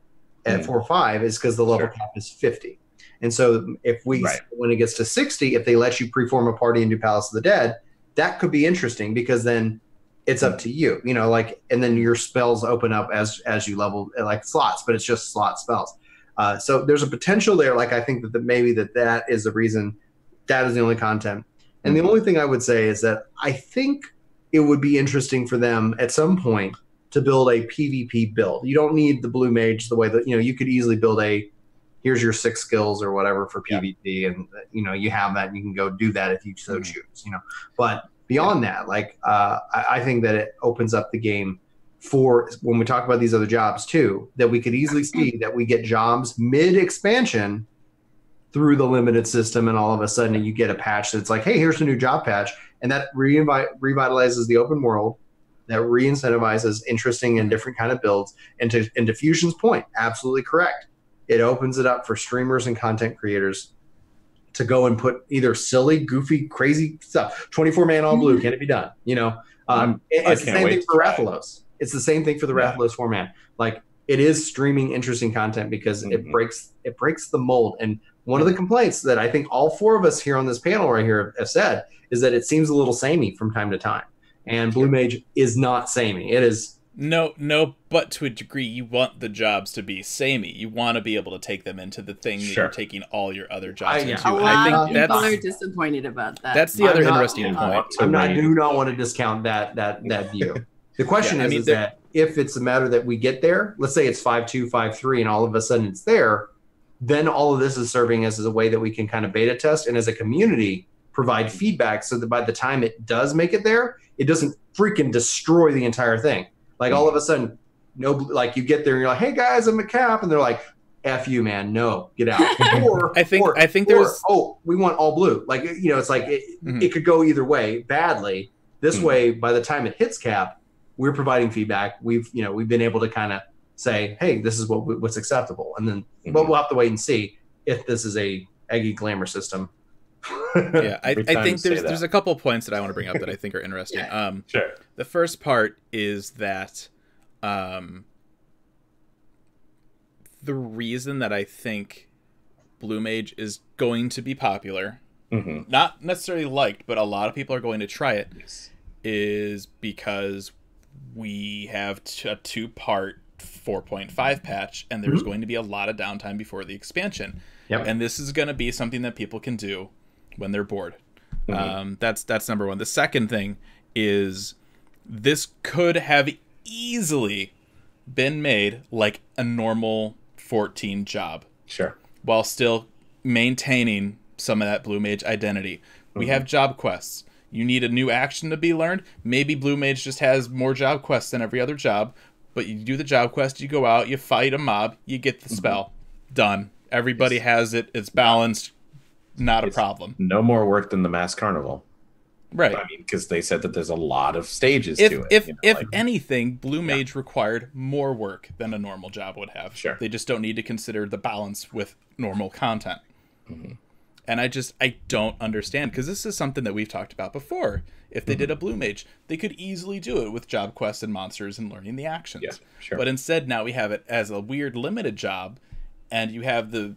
at four or five is because the level sure. cap is fifty. And so if we, right. when it gets to sixty, if they let you preform a party and do Palace of the Dead, that could be interesting because then it's up to you, you know, like, and then your spells open up as, as you level, like slots, but it's just slot spells. Uh, so there's a potential there. Like, I think that the, maybe that that is the reason that is the only content. And the only thing I would say is that I think it would be interesting for them at some point to build a PvP build. You don't need the Blue Mage the way that, you know, you could easily build a, here's your six skills or whatever for PvP. Yeah. And, you know, you have that and you can go do that if you so mm-hmm. choose, you know. But beyond yeah. that, like, uh, I, I think that it opens up the game for when we talk about these other jobs too, that we could easily see that we get jobs mid-expansion through the limited system, and all of a sudden you get a patch that's like, hey, here's a new job patch, and that revitalizes the open world, that re-incentivizes interesting and different kind of builds, and to, and to Fusion's point, absolutely correct. It opens it up for streamers and content creators to go and put either silly, goofy, crazy stuff. twenty-four man all blue, can it be done? You know, um, it, it's the same thing for Rathalos. It's the same thing for the yeah. Rathalos four man. Like, it is streaming interesting content because mm-hmm. it breaks it breaks the mold. And one of the complaints that I think all four of us here on this panel right here have said is that it seems a little samey from time to time. And Blue Mage is not samey. It is... No, no, but to a degree, you want the jobs to be samey. You want to be able to take them into the thing sure. that you're taking all your other jobs I, into. A lot I think of people that's, are disappointed about that. That's the I'm other not, interesting I'm point. Not, I'm not, I do not want to discount that that, that view. The question yeah, is, I mean, is that if it's a matter that we get there, let's say it's five two, five three, and all of a sudden it's there, then all of this is serving as, as a way that we can kind of beta test and as a community provide feedback so that by the time it does make it there, it doesn't freaking destroy the entire thing. Like all of a sudden, no, like you get there and you're like, hey guys, I'm a cap. And they're like, F you, man, no, get out. Or I think or, I think there's or, oh, we want all blue. Like, you know, it's like it, mm-hmm. it could go either way badly. This mm-hmm. way, by the time it hits cap, we're providing feedback. We've, you know, we've been able to kind of say, hey, this is what what's acceptable, and then mm-hmm. but we'll have to wait and see if this is a eggy glamour system. Yeah, I, I think there's there's a couple points that I want to bring up that I think are interesting. Yeah, um, sure. The first part is that um, the reason that I think Blue Mage is going to be popular, mm-hmm. not necessarily liked, but a lot of people are going to try it, yes. is because we have t a two-part four point five patch, and there's mm-hmm. going to be a lot of downtime before the expansion. Yep. And this is going to be something that people can do when they're bored. Mm-hmm. um, that's that's number one. The second thing is this could have easily been made like a normal fourteen job. Sure. While still maintaining some of that Blue Mage identity. Mm-hmm. We have job quests. You need a new action to be learned. Maybe Blue Mage just has more job quests than every other job, but you do the job quest, you go out, you fight a mob, you get the mm-hmm. spell. Done. Everybody it's, has it. It's balanced. Not it's a problem. No more work than the Mass Carnival. Right. I mean, because they said that there's a lot of stages if, to it. If, you know, if like, anything, Blue Mage yeah. required more work than a normal job would have. Sure. They just don't need to consider the balance with normal content. Mm-hmm. And I just, I don't understand, because this is something that we've talked about before. If they mm-hmm. did a Blue Mage, they could easily do it with job quests and monsters and learning the actions. Yeah, sure. But instead, now we have it as a weird limited job, and you have the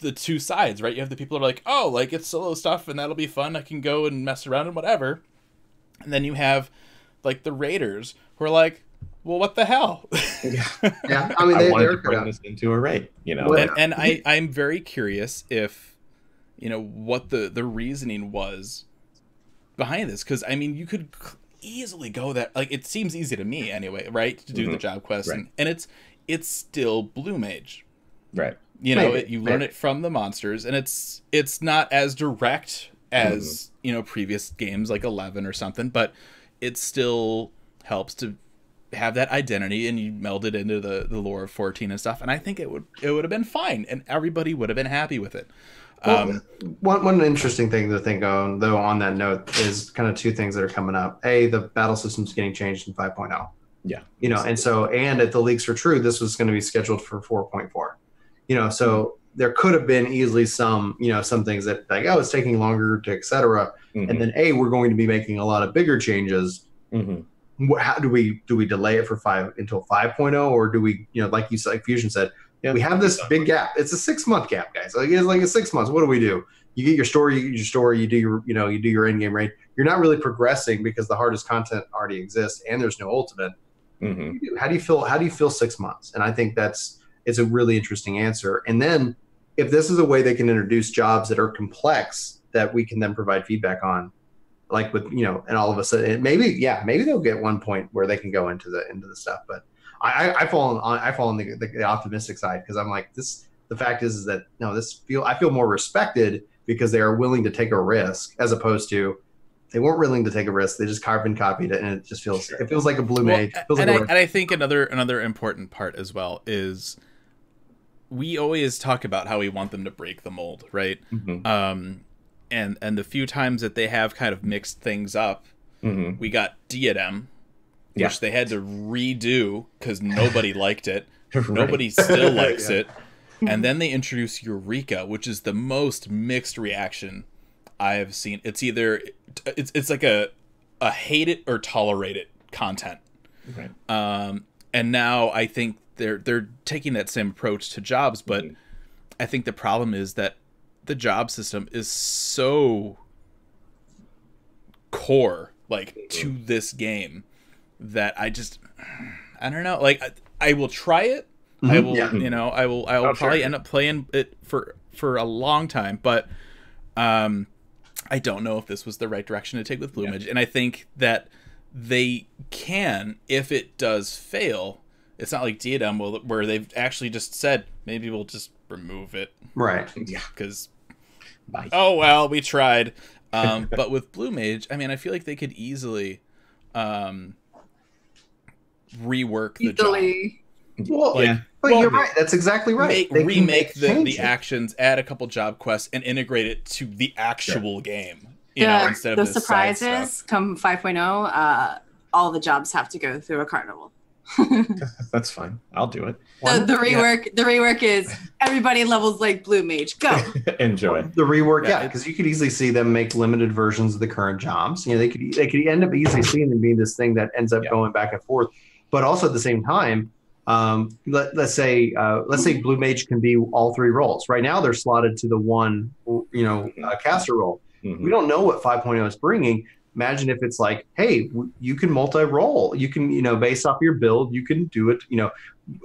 the two sides, right? You have the people that are like, oh, like, it's solo stuff, and that'll be fun. I can go and mess around and whatever. And then you have, like, the raiders who are like, well, what the hell? Yeah, yeah. I mean, I they, wanted they're to bring this into a raid, you know? Well, and and I, I'm very curious if... you know, what the, the reasoning was behind this. Because, I mean, you could easily go that... like, it seems easy to me anyway, right? To do mm-hmm. the job quest. Right. And, and it's it's still Blue Mage. Right. You know, it, you learn right. it from the monsters. And it's it's not as direct as, mm-hmm. you know, previous games like eleven or something. But it still helps to have that identity. And you meld it into the, the lore of fourteen and stuff. And I think it would it would have been fine. And everybody would have been happy with it. Well, um, one one interesting thing to think on, though, on that note is kind of two things that are coming up. A, the battle system's getting changed in five point oh. Yeah. You know, exactly. and so, and if the leaks were true, this was going to be scheduled for four point four. You know, so there could have been easily some, you know, some things that, like, oh, it's taking longer to et cetera. Mm-hmm. And then, A, we're going to be making a lot of bigger changes. Mm-hmm. How do we, do we delay it for five until five point oh? Or do we, you know, like you said, like Fusion said, yeah, we have this big gap. It's a six-month gap, guys. Like, it's like a six months. What do we do? You get your story, you get your story. You do your, you know, you do your end game raid. You're not really progressing because the hardest content already exists, and there's no ultimate. Mm-hmm. How do you feel? How do you feel six months? And I think that's it's a really interesting answer. And then, if this is a way they can introduce jobs that are complex that we can then provide feedback on, like with you know, and all of a sudden, maybe yeah, maybe they'll get one point where they can go into the into the stuff, but. I, I fall on I fall on the, the, the optimistic side because I'm like this. The fact is, is that no, this feel I feel more respected because they are willing to take a risk as opposed to they weren't willing to take a risk. They just carved and copied it, and it just feels sure. it feels like a Blue Mage. Well, and, like and I think another another important part as well is we always talk about how we want them to break the mold, right? Mm-hmm. Um, and and the few times that they have kind of mixed things up, mm-hmm. we got Diadem. Yeah. Which they had to redo because nobody liked it. Right. Nobody still likes yeah. it. And then they introduce Eureka, which is the most mixed reaction I have seen. It's either it's it's like a a hate it or tolerate it content. Okay. Um, and now I think they're they're taking that same approach to jobs, but mm-hmm. I think the problem is that the job system is so core, like mm-hmm. to this game. That I just, I don't know. Like I, I will try it. Mm-hmm, I will, yeah. you know, I will. I will oh, probably sure. end up playing it for for a long time. But, um, I don't know if this was the right direction to take with Blue yeah. Mage. And I think that they can, if it does fail, it's not like Diadem, will, where they've actually just said maybe we'll just remove it, right? Yeah, because oh well, we tried. Um, but with Blue Mage, I mean, I feel like they could easily, um. rework the Italy. job Well, like, yeah. But well, you're right. That's exactly right. Make, they remake the, the actions, add a couple job quests, and integrate it to the actual yeah. game. You the, know, instead the of the surprises come five point oh. Uh, all the jobs have to go through a carnival. That's fine. I'll do it. The, the rework. Yeah. The rework is everybody levels like Blue Mage. Go enjoy the rework. Yeah, because yeah, you could easily see them make limited versions of the current jobs. You know, they could they could end up easily seeing them being this thing that ends up yeah. going back and forth. But also at the same time, um, let, let's say uh, let's say Blue Mage can be all three roles. Right now, they're slotted to the one you know uh, caster role. Mm-hmm. We don't know what five point oh is bringing. Imagine if it's like, hey, you can multi-roll. You can, you know, based off your build, you can do it. You know,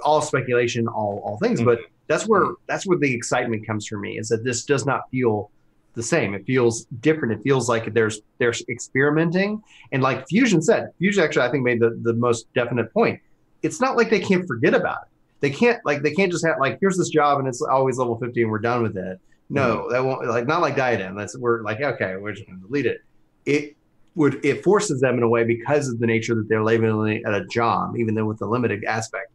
all speculation, all all things. Mm-hmm. But that's where that's where the excitement comes for me. Is that this does not feel the same. It feels different. It feels like there's there's experimenting. And like Fusion said, Fusion actually I think made the the most definite point. It's not like they can't forget about it. They can't like they can't just have like here's this job and it's always level fifty and we're done with it. No, mm-hmm. that won't like not like Diadem. That's we're like okay, we're just going to delete it. It would it forces them in a way because of the nature that they're labeling at a job, even though with the limited aspect,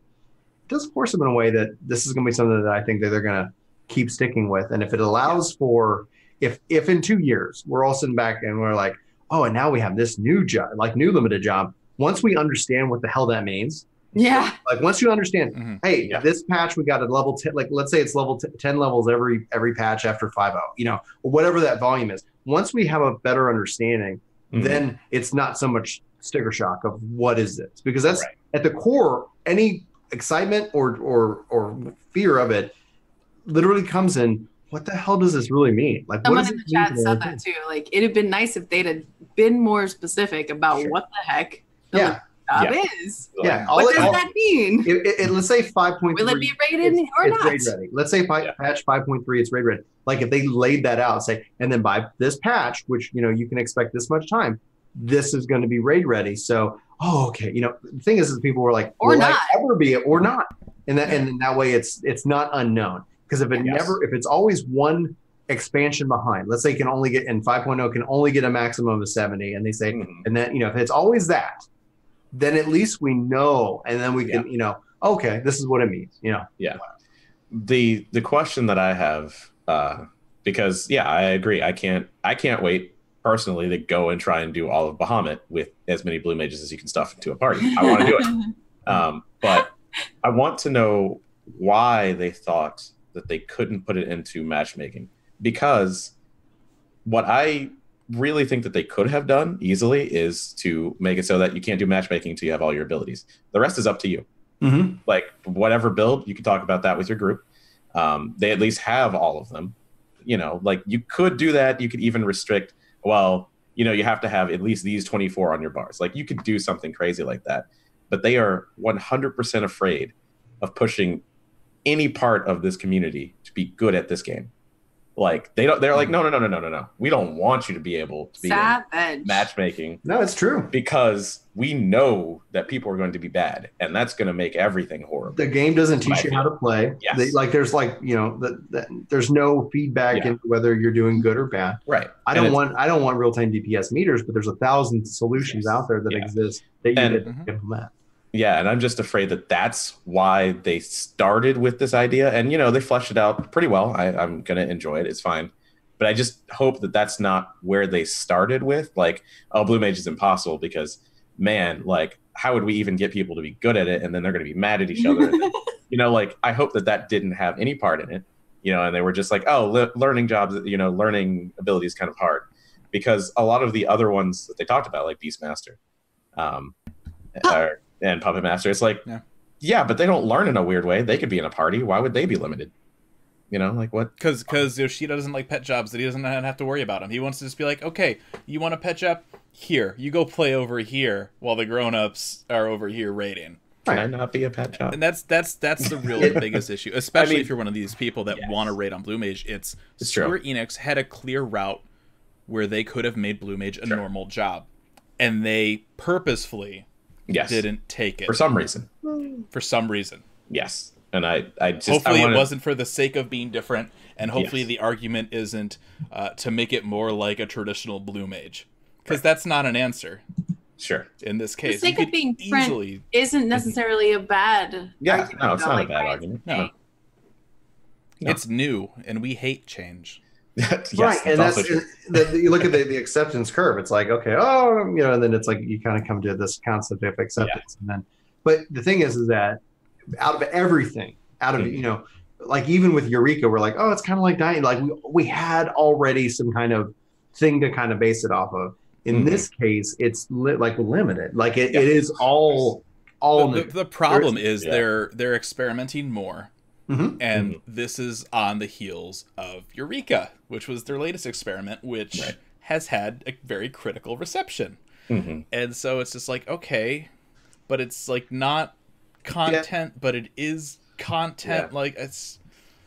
it does force them in a way that this is going to be something that I think that they're going to keep sticking with. And if it allows for, if if in two years we're all sitting back and we're like, oh, and now we have this new job, like new limited job. Once we understand what the hell that means, yeah, like once you understand, mm-hmm. hey, yeah. this patch we got a level ten, like let's say it's level ten levels every every patch after five oh, you know, or whatever that volume is. Once we have a better understanding. Mm-hmm. Then it's not so much sticker shock of what is this, because that's right. at the core, any excitement or, or or fear of it literally comes in, what the hell does this really mean? Like someone what in the chat said that too, like it'd have been nice if they'd have been more specific about sure. what the heck the yeah. job yeah. is. Yeah. What all does all, that mean? It, it, it, let's say five point three. Will it be rated it's, or it's not? Raid ready. Let's say yeah. patch five point three, it's raid ready. Like if they laid that out, say, and then by this patch, which, you know, you can expect this much time, this is going to be raid ready. So, oh, okay. You know, the thing is, is people were like, or will not I ever be it or not. And that, yeah. and then that way it's, it's not unknown because if it yes. never, if it's always one expansion behind, let's say you can only get in five point oh can only get a maximum of seventy. And they say, mm-hmm. and then, you know, if it's always that, then at least we know. And then we yeah. can, you know, okay, this is what it means. You know? Yeah. Wow. The, the question that I have, Uh, because yeah, I agree. I can't. I can't wait personally to go and try and do all of Bahamut with as many Blue Mages as you can stuff into a party. I want to do it, um, but I want to know why they thought that they couldn't put it into matchmaking. Because what I really think that they could have done easily is to make it so that you can't do matchmaking until you have all your abilities. The rest is up to you. Mm-hmm. Like whatever build, you can talk about that with your group. Um, they at least have all of them, you know, like you could do that. You could even restrict, well, you know, you have to have at least these twenty-four on your bars. Like you could do something crazy like that, but they are one hundred percent afraid of pushing any part of this community to be good at this game. Like they don't, they're like, no, no, no, no, no, no, no. We don't want you to be able to be in matchmaking. No, it's true. Because we know that people are going to be bad and that's going to make everything horrible. The game doesn't teach you how to play. Yes. They, like there's like, you know, the, the, there's no feedback yeah. in whether you're doing good or bad. Right. I don't want, I don't want real-time D P S meters, but there's a thousand solutions yes. out there that yeah. exist that you and, can mm-hmm. implement. Yeah, and I'm just afraid that that's why they started with this idea. And, you know, they fleshed it out pretty well. I, I'm going to enjoy it. It's fine. But I just hope that that's not where they started with. Like, oh, Blue Mage is impossible because, man, like, how would we even get people to be good at it? And then they're going to be mad at each other. And then, you know, like, I hope that that didn't have any part in it. You know, and they were just like, oh, le- learning jobs, you know, learning ability is kind of hard. Because a lot of the other ones that they talked about, like Beastmaster, um, are... and Puppet Master, it's like, yeah. yeah, but they don't learn in a weird way. They could be in a party. Why would they be limited? You know, like what? Because because Yoshida doesn't like pet jobs that he doesn't have to worry about them. He wants to just be like, okay, you want a pet job? Here, you go play over here while the grown-ups are over here raiding. Can I not be a pet job? And that's that's that's the real biggest issue, especially I mean, if you're one of these people that yes. want to raid on Blue Mage. It's, it's Square true. Enix had a clear route where they could have made Blue Mage a sure. normal job, and they purposefully. Yes. Didn't take it. For some reason. For some reason. Yes. And I, I just... Hopefully I wanna... it wasn't for the sake of being different, and hopefully yes. the argument isn't uh, to make it more like a traditional Blue Mage. Because right. that's not an answer. Sure. In this case, the sake of being friends isn't necessarily a bad. Yeah, no, it's not a bad argument. No. No. It's new, and we hate change. Yes, right, and that's it, the, you look at the, the acceptance curve. It's like, okay, oh, you know, and then it's like you kind of come to this concept of acceptance, yeah. and then. But the thing is, is that out of everything, out of mm-hmm. you know, like even with Eureka, we're like, oh, it's kind of like dying. Like we we had already some kind of thing to kind of base it off of. In mm-hmm. this case, it's li like limited. Like it, yeah. it is all all. The, the, the problem is yeah. they're they're experimenting more. Mm-hmm. And mm-hmm. this is on the heels of Eureka, which was their latest experiment, which right. has had a very critical reception. Mm-hmm. And so it's just like, okay, but it's like not content, yeah. but it is content. Yeah. Like it's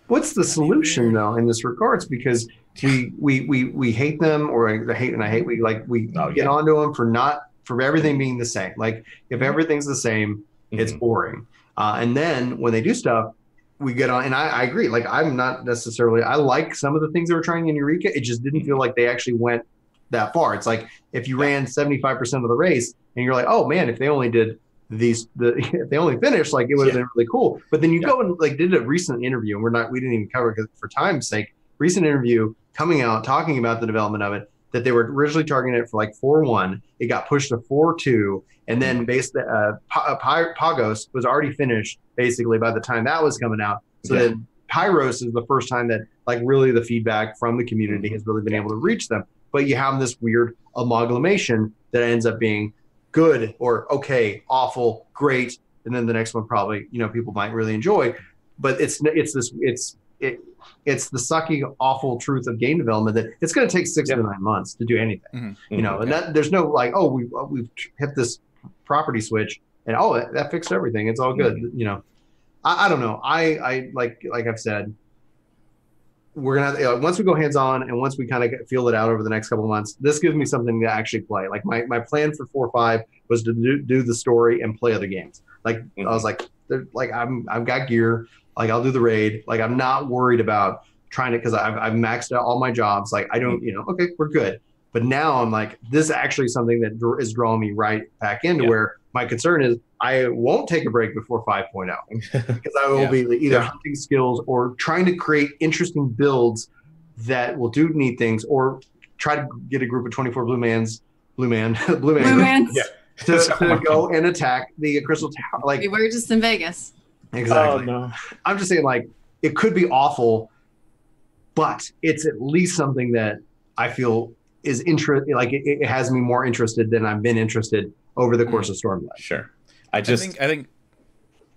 what's the solution though in this regards? Because we we we we hate them, or I hate and I hate we like we oh, get yeah. onto them for not for everything being the same. Like if everything's the same, mm-hmm. it's boring. Uh, and then when they do stuff. We get on, and I, I agree. Like, I'm not necessarily, I like some of the things they were trying in Eureka. It just didn't feel like they actually went that far. It's like if you ran seventy-five percent of the race and you're like, oh man, if they only did these, the, if they only finished, like it would have yeah. been really cool. But then you yeah. go and like did a recent interview, and we're not, we didn't even cover it for time's sake. Recent interview coming out talking about the development of it, that they were originally targeting it for like four one. It got pushed to four two. And then based uh, Pagos was already finished basically by the time that was coming out. So yeah. then Pyros is the first time that like really the feedback from the community has really been able to reach them. But you have this weird amalgamation that ends up being good or okay, awful, great. And then the next one probably, you know, people might really enjoy. But it's it's this it's it, it's the sucky, awful truth of game development that it's going to take six yeah. to nine months to do anything, mm-hmm. you know, mm-hmm. and that there's no like, oh, we, we've hit this property switch and oh, that, that fixed everything. It's all good. Mm-hmm. You know, I, I don't know. I, I like, like I've said, we're going to, you know, once we go hands on and once we kind of feel it out over the next couple of months, this gives me something to actually play. Like my, my plan for four or five was to do, do the story and play other games. Like mm-hmm. I was like, like I'm, I've got gear. Like I'll do the raid. Like I'm not worried about trying to, because I've, I've maxed out all my jobs. Like I don't, you know, okay, we're good. But now I'm like, this is actually something that dr is drawing me right back into yeah. where my concern is I won't take a break before five point oh because I will yeah. be either yeah. hunting skills or trying to create interesting builds that will do neat things or try to get a group of twenty-four blue mans, blue man, blue man, blue mans. Yeah. to, to go and attack the Crystal Tower. Like we were just in Vegas. Exactly. Oh, no. I'm just saying, like, it could be awful, but it's at least something that I feel is interest. Like, it, it has me more interested than I've been interested over the course mm-hmm. of Stormblood. Sure. I just, I think, I, think,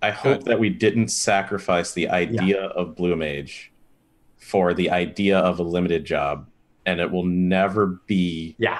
I hope that we didn't sacrifice the idea yeah. of Blue Mage for the idea of a limited job, and it will never be. Yeah.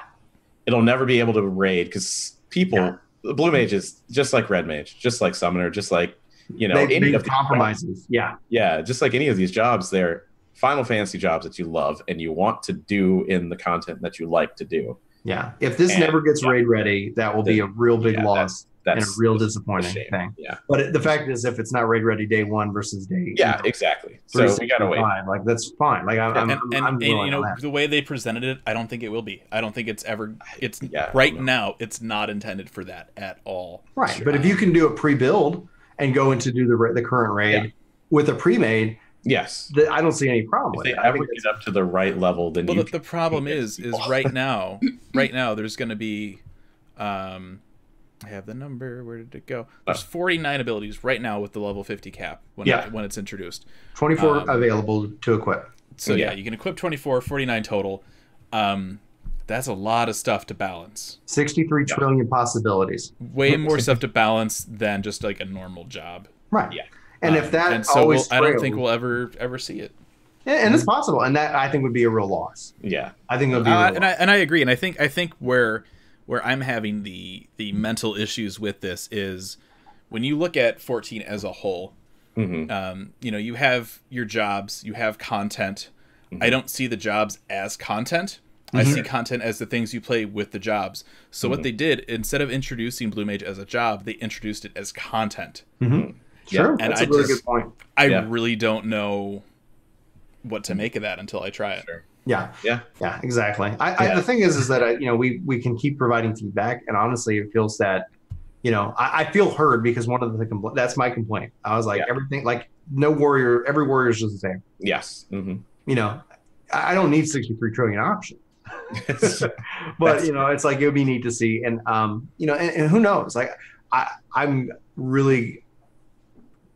It'll never be able to raid because people, yeah. Blue Mage is just like Red Mage, just like Summoner, just like. You know, they, any of compromises. Yeah. Yeah. Just like any of these jobs, they're Final Fantasy jobs that you love and you want to do in the content that you like to do. Yeah. If this and, never gets yeah, raid ready, that will the, be a real big yeah, loss that's, that's and a real disappointing shame. Thing. Yeah. But it, the fact is, if it's not raid ready day one versus day. Yeah, you know, exactly. So we got to wait. Like, that's fine. Like, I'm, and, I'm, and, I'm and, you know, that. The way they presented it, I don't think it will be. I don't think it's ever. It's yeah, right now, it's not intended for that at all. Right. Sure. But if you can do a pre-build. And go into do the the current raid yeah. with a pre-made. Yes, the, I don't see any problem. If with they it. ever get up to the right level, then well, you the, the problem is is right now, right now there's going to be, um, I have the number. Where did it go? There's oh. forty-nine abilities right now with the level fifty cap when yeah. it, when it's introduced. twenty-four um, available to equip. So yeah. yeah, you can equip twenty-four, forty-nine total. Um, that's a lot of stuff to balance. sixty-three yeah. trillion possibilities. Way more stuff to balance than just like a normal job. Right. Yeah. And um, if that and so always we'll, I don't think we'll ever ever see it. Yeah, and it's possible, and that I think would be a real loss. Yeah, I think it'll be. A real uh, loss. And I and I agree, and I think I think where where I'm having the the mental issues with this is when you look at fourteen as a whole. Mm-hmm. um, you know, you have your jobs, you have content. Mm-hmm. I don't see the jobs as content. I mm-hmm. see content as the things you play with the jobs. So mm-hmm. what they did, instead of introducing Blue Mage as a job, they introduced it as content. Mm-hmm. yeah. Sure, and that's I a really just, good point. I yeah. really don't know what to make of that until I try it. Sure. Yeah. Yeah. Yeah, exactly. I, yeah. I, the thing is, is that, I, you know, we, we can keep providing feedback, and honestly, it feels that, you know, I, I feel heard, because one of the compl- that's my complaint. I was like, yeah. everything, like no warrior, every warrior is just the same. Yes. Mm-hmm. You know, I, I don't need sixty-three trillion options, but you know, it's like, it would be neat to see. And, um, you know, and, and who knows? Like I, I'm really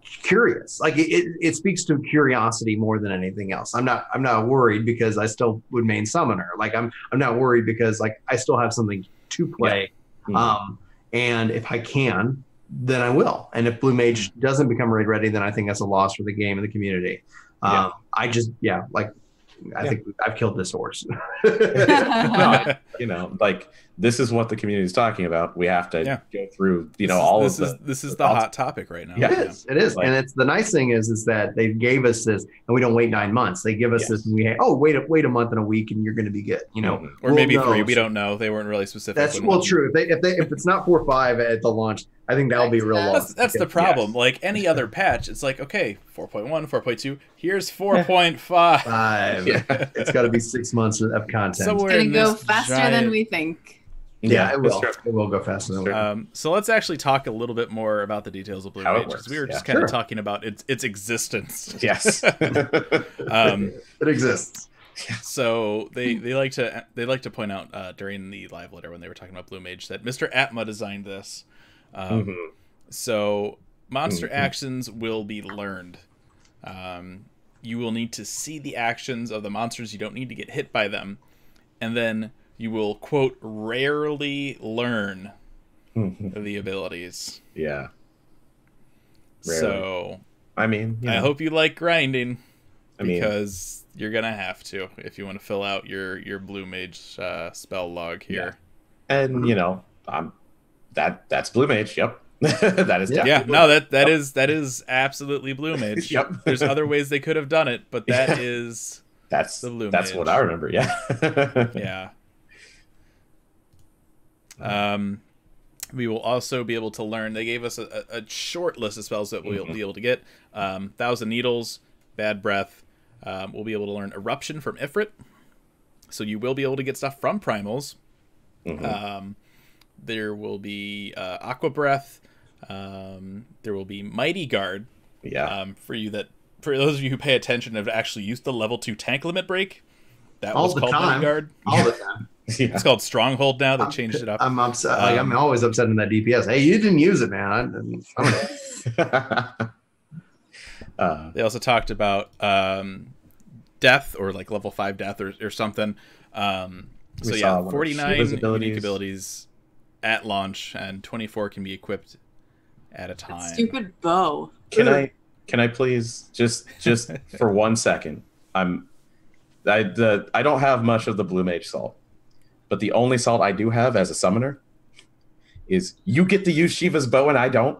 curious. Like it, it, it speaks to curiosity more than anything else. I'm not, I'm not worried because I still would main summoner. Like I'm, I'm not worried because like I still have something to play. Yeah. Mm-hmm. Um, And if I can, then I will. And if Blue Mage doesn't become raid ready, then I think that's a loss for the game and the community. Um, yeah. I just, yeah, like, I yeah. think I've killed this horse. no, I, you know, like, this is what the community is talking about. We have to yeah. go through, you know, this all is, of this. The, is, this is the hot topic right now. Yeah, it is. It is. Like, and it's the nice thing is, is that they gave us this, and we don't wait nine months. They give us yes. this, and we hey, oh, wait, a, wait a month and a week, and you're going to be good, you know. Mm-hmm. Or we'll maybe know. three. We don't know. They weren't really specific. That's well, true. If they, if they, if it's not four or five at the launch, I think that'll be real long. That's, that's the problem. Yes. Like any other patch, it's like, okay, four point one, four point two, here's four point five. Five. Yeah. It's got to be six months of content. So we're going to go faster giant... than we think. Yeah, yeah, it will. It will go faster than we think. Um, so let's actually talk a little bit more about the details of Blue Mage, because we were yeah. just kind sure. of talking about its, its existence. Yes. um, it exists. So they, they like to they like to point out uh, during the live letter when they were talking about Blue Mage that Mister Atma designed this. Um, mm-hmm. So monster mm-hmm. actions will be learned. Um, you will need to see the actions of the monsters. You don't need to get hit by them. And then you will, quote, rarely learn mm-hmm. the abilities. Yeah. Rarely. So, I mean, you know. I hope you like grinding, I mean, because you're going to have to, if you want to fill out your, your Blue Mage uh, spell log here. Yeah. And, you know, I'm, That that's Blue Mage. Yep, that is. Yeah, yeah. no, that that yep. is that is absolutely Blue Mage. Yep. There's other ways they could have done it, but that yeah. is that's the Blue that's Mage. That's what I remember. Yeah, yeah. Um, we will also be able to learn. They gave us a, a short list of spells that we'll mm-hmm. be able to get. Um, Thousand Needles, Bad Breath. Um, we'll be able to learn Eruption from Ifrit. So you will be able to get stuff from primals. Mm-hmm. Um. There will be uh, Aqua Breath. Um, there will be Mighty Guard. Yeah. Um, for you that, for those of you who pay attention, have actually used the level two tank limit break. That All was called time. Mighty Guard. All the time. Yeah. It's called Stronghold now. They I'm, changed it up. I'm upset. Um, like, I'm always upset in that D P S. Hey, you didn't use it, man. I didn't, I don't know. uh, they also talked about um, death, or like level five death, or or something. Um, so yeah, forty-nine unique abilities at launch, and twenty-four can be equipped at a time. That stupid bow. Can Ooh. I can I please just just for one second? I'm I the I don't have much of the Blue Mage salt, but the only salt I do have as a summoner is you get to use Shiva's bow and I don't.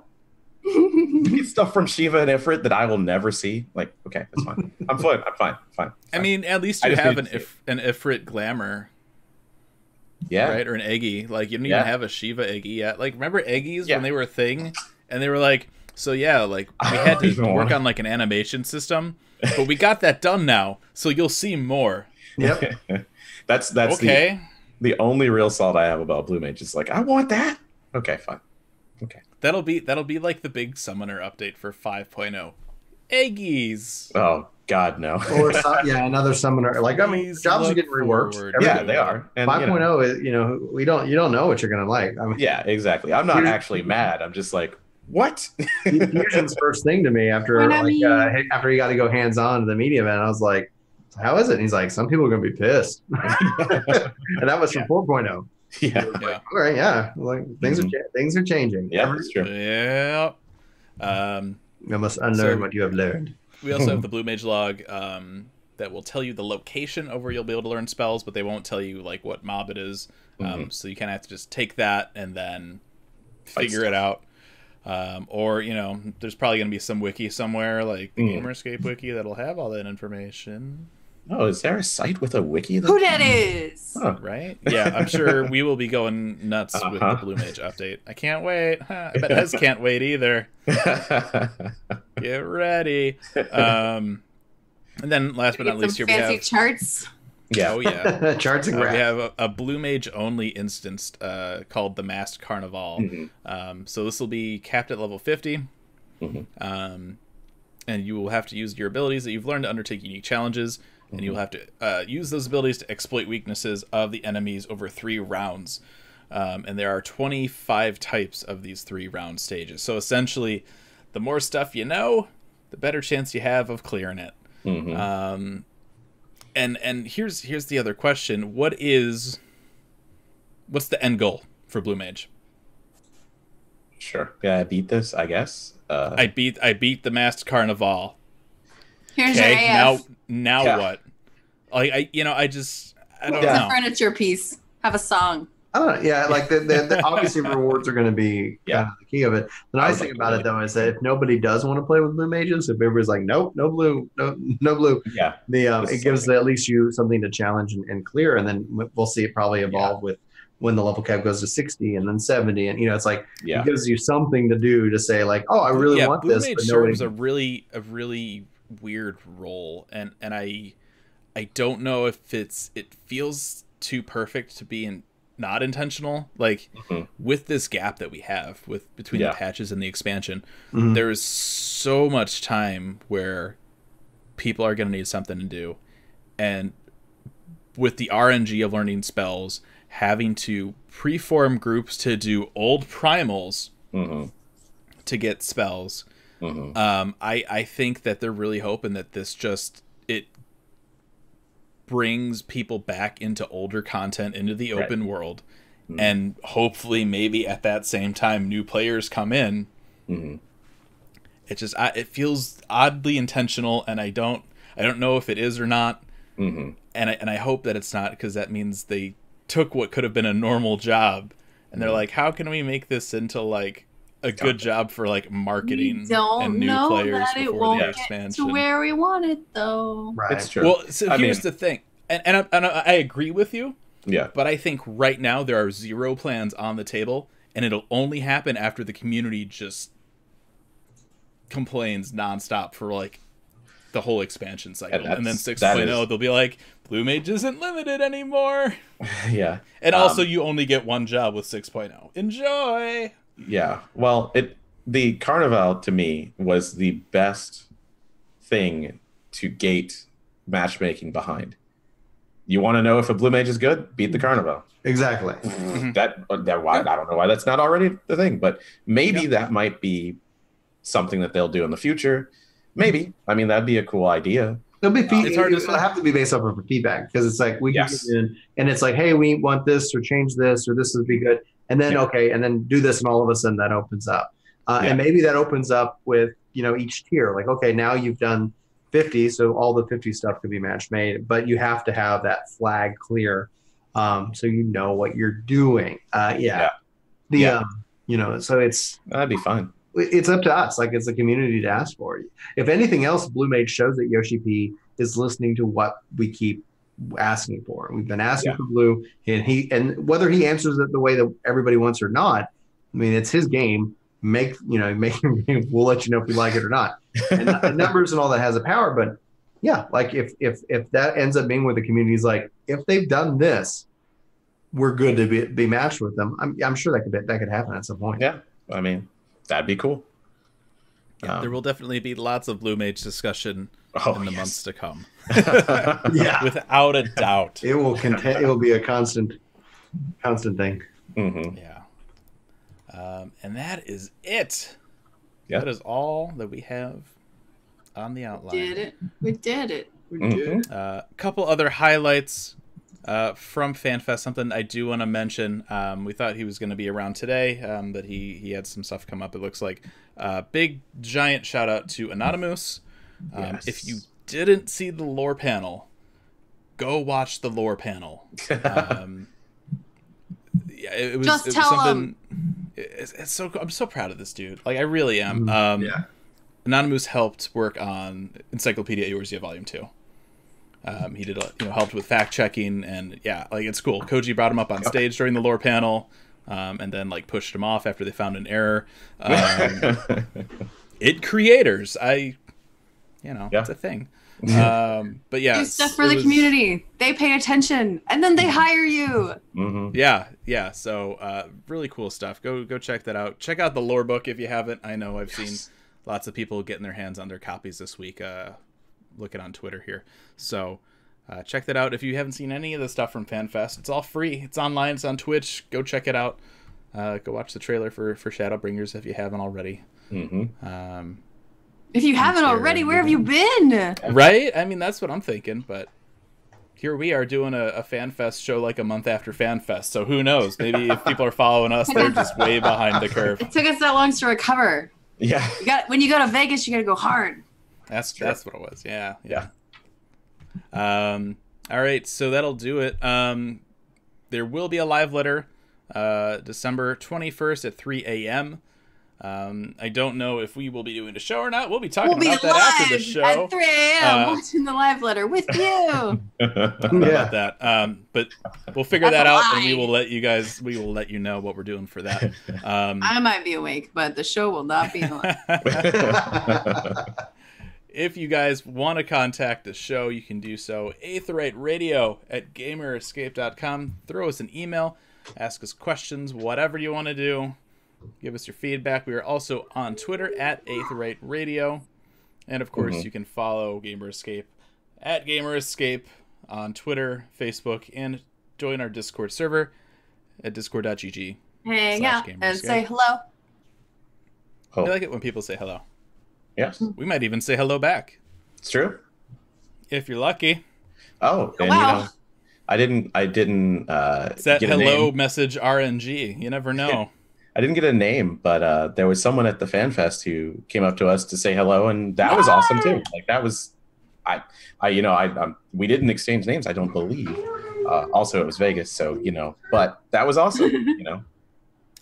You get stuff from Shiva and Ifrit that I will never see. Like, okay, that's fine. I'm fine. I'm fine. Fine. I mean, at least you have an if, an Ifrit glamour. Yeah. Right? Or an Eggy. Like, you don't yeah. even have a Shiva Eggy yet. Like, remember Eggies yeah. when they were a thing? And they were like, so yeah, like, we had to work on, like, an animation system, but we got that done now, so you'll see more. Yep. that's that's okay. the, the only real salt I have about Blue Mage. Is like, I want that. Okay, fine. Okay. That'll be, that'll be like, the big Summoner update for five point oh. Eggies. Oh, God, no. or yeah, another summoner. Like, I mean, jobs are getting reworked. Yeah, they are. five point oh is, you know, we don't, you don't know what you're gonna like. I mean, yeah, exactly. I'm not actually mad. I'm just like, what? Fusion's first thing to me after like I mean, uh, after he got to go hands on to the media event, I was like, how is it? And he's like, some people are gonna be pissed. And that was from yeah. four point oh. Yeah. Like, yeah. All right. Yeah. Like things mm-hmm. are cha- things are changing. Yeah. That's true. Yeah. Um, you must unlearn so, what you have learned. We also have the Blue Mage log um, that will tell you the location over you'll be able to learn spells, but they won't tell you like what mob it is. Um, mm-hmm. So you kind of have to just take that and then figure it out. Um, or, you know, there's probably going to be some wiki somewhere, like the mm. Gamerscape wiki, that'll have all that information. Oh, is there a site with a wiki? That Who that is? Huh. Right? Yeah, I'm sure we will be going nuts uh-huh. with the Blue Mage update. I can't wait. Huh. I bet Ez can't wait either. Get ready. Um, and then last but not least, here we have fancy charts. Yeah. Oh, yeah. Charts and graphs. Uh, we have a, a Blue Mage only instance uh, called the Masked Carnival. Mm-hmm. um, so this will be capped at level fifty. Mm-hmm. um, and you will have to use your abilities that you've learned to undertake unique challenges, mm-hmm. and you'll have to uh, use those abilities to exploit weaknesses of the enemies over three rounds. Um, and there are twenty-five types of these three round stages. So essentially, the more stuff you know, the better chance you have of clearing it. Mm-hmm. Um, and and here's here's the other question: What is what's the end goal for Blue Mage? Sure, yeah, I beat this, I guess. Uh, I beat I beat the Masked Carnival. Here's your A F. Now now yeah. what? Like I you know I just I don't yeah. know. It's a furniture piece. Have a song. I don't know. Yeah, like the, the, the obviously rewards are going to be yeah. kind of the key of it. The nice thing about it, though, is that if nobody does want to play with Blue Mages, if everybody's like, nope, no blue, no no blue, yeah, the um, it gives the, at least you something to challenge and, and clear, and then we'll see it probably evolve yeah. with when the level cap goes to sixty and then seventy, and you know, it's like yeah. it gives you something to do to say like, oh, I really yeah, want Blue this. Blue Mage serves a really a really weird role, and and I I don't know if it's it feels too perfect to be in. Not intentional, like mm-hmm. with this gap that we have with between yeah. the patches and the expansion, mm-hmm. there is so much time where people are going to need something to do, and with the R N G of learning spells, having to preform groups to do old primals mm-hmm. to get spells, mm-hmm. um, I I think that they're really hoping that this just it. brings people back into older content, into the open right. world, mm-hmm. and hopefully maybe at that same time new players come in. Mm-hmm. It just I, it feels oddly intentional, and I don't I don't know if it is or not. Mm-hmm. And I and I hope that it's not, because that means they took what could have been a normal job, and they're mm-hmm. like, how can we make this into like a good job for like marketing don't and new know players that before it won't the expansion. Get to where we want it though. Right. It's true. Well, so I here's mean, the thing, and and I, and I agree with you. Yeah. But I think right now there are zero plans on the table, and it'll only happen after the community just complains nonstop for like the whole expansion cycle, and, and then six point oh is... they'll be like, Blue Mage isn't limited anymore. Yeah. And um, also, you only get one job with six point oh. Enjoy. Yeah, well, it the Carnival to me was the best thing to gate matchmaking behind. You want to know if a Blue Mage is good? Beat the Carnival. Exactly. that that why I don't know why that's not already the thing, but maybe yep. that might be something that they'll do in the future. Maybe. I mean, that'd be a cool idea. It'll be feedback. It's hard to have to be based off of feedback, because it's like we yes. get in and it's like, hey, we want this or change this or this would be good. And then, yeah. okay, and then do this, and all of a sudden that opens up. Uh, yeah. And maybe that opens up with, you know, each tier. Like, okay, now you've done fifty, so all the fifty stuff could be match made, but you have to have that flag clear um, so you know what you're doing. Uh, yeah. yeah. The, yeah. Um, you know, so it's... That'd be fun. It's up to us. Like, it's a community to ask for. If anything else, Blue Mage shows that Yoshi P is listening to what we keep asking for. We've been asking yeah. for Blue, and he and whether he answers it the way that everybody wants or not, I mean, it's his game. Make you know, make him game. We'll let you know if we like it or not. And the numbers and all that has a power, but yeah, like if if if that ends up being where the community's like, if they've done this, we're good to be, be matched with them. I'm I'm sure that could be, that could happen at some point. Yeah, I mean, that'd be cool. Yeah, um, there will definitely be lots of Blue Mage discussion oh, in the yes. months to come. yeah, without a doubt, it will contain, it will be a constant, constant thing. Mm-hmm. Yeah, um, and that is it. Yeah, that is all that we have on the outline. We did it? We did it. We mm-hmm. did. A uh, couple other highlights uh, from FanFest. Something I do want to mention. Um, we thought he was going to be around today, um, but he he had some stuff come up. It looks like. Uh, big giant shout out to Anonymous. Um, yes. If you didn't see the lore panel, go watch the lore panel. Um, yeah, it was, Just it was tell something. Him. It's, it's so I'm so proud of this dude. Like I really am. Um, yeah. Anonymous helped work on Encyclopedia Eorzea Volume Two. Um, he did, a, you know, helped with fact checking, and yeah, like it's cool. Koji brought him up on stage during the lore panel, um, and then like pushed him off after they found an error. Um, it creators, I. You know, yeah. it's a thing. Um, but yeah, do stuff for the was... community. They pay attention, and then they hire you. Mm-hmm. Yeah, yeah. So uh, really cool stuff. Go go check that out. Check out the lore book if you haven't. I know I've yes. seen lots of people getting their hands on their copies this week. Uh, looking on Twitter here, so uh, check that out. If you haven't seen any of the stuff from FanFest, it's all free. It's online. It's on Twitch. Go check it out. Uh, go watch the trailer for for Shadowbringers if you haven't already. Mm-hmm. Um. If you haven't already, where have you been? Right? I mean, that's what I'm thinking, but here we are doing a, a FanFest show like a month after FanFest, so who knows? Maybe if people are following us, they're just way behind the curve. It took us that long to recover. Yeah. You got, when you go to Vegas, you got to go hard. That's sure. that's what it was, yeah. Yeah. Um, all right, so that'll do it. Um, there will be a live letter uh, December twenty-first at three a m Um, I don't know if we will be doing a show or not. We'll be talking we'll be about that after the show. At three a m Uh, watching the live letter with you. yeah. About that. Um, but we'll figure That's that out, lie. and we will let you guys. We will let you know what we're doing for that. Um, I might be awake, but the show will not be on. If you guys want to contact the show, you can do so. Aetheryte Radio at gamerscape dot com. Throw us an email. Ask us questions. Whatever you want to do. Give us your feedback. We are also on Twitter at Aetheryte Radio. And, of course, mm-hmm. you can follow Gamerscape at Gamerscape on Twitter, Facebook, and join our Discord server at discord dot g g. Hang out and say hello. Oh. I like it when people say hello. Yes. We might even say hello back. It's true. If you're lucky. Oh, and wow. you know, I didn't, I didn't uh, it's that get hello message R N G. You never know. I didn't get a name, but uh, there was someone at the FanFest who came up to us to say hello, and that Yay! was awesome too. Like that was, I, I, you know, I, I'm, we didn't exchange names, I don't believe. Uh, also, it was Vegas, so you know, but that was awesome. You know,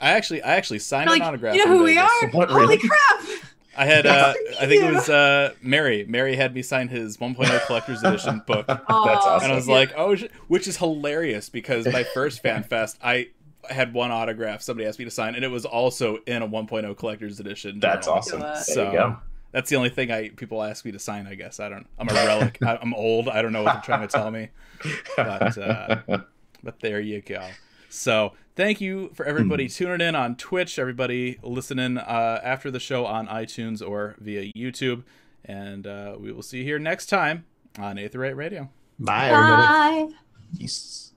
I actually, I actually signed like, an autograph. You know who Vegas. we are? What, Holy really? crap! I had, uh, I think it was uh, Mary. Mary had me sign his one point oh collector's edition book. That's awesome. And I was like, oh, which is hilarious because my first FanFest, I. I had one autograph somebody asked me to sign, and it was also in a one point oh collector's edition. That's awesome. So there you go. That's the only thing I people ask me to sign, I guess. I don't, I'm a relic. I, I'm old. I don't know what they're trying to tell me. But, uh, but there you go. So thank you for everybody tuning in on Twitch, everybody listening uh, after the show on iTunes or via YouTube. And uh, we will see you here next time on Aetheryte Radio. Bye, everybody. Bye. Peace.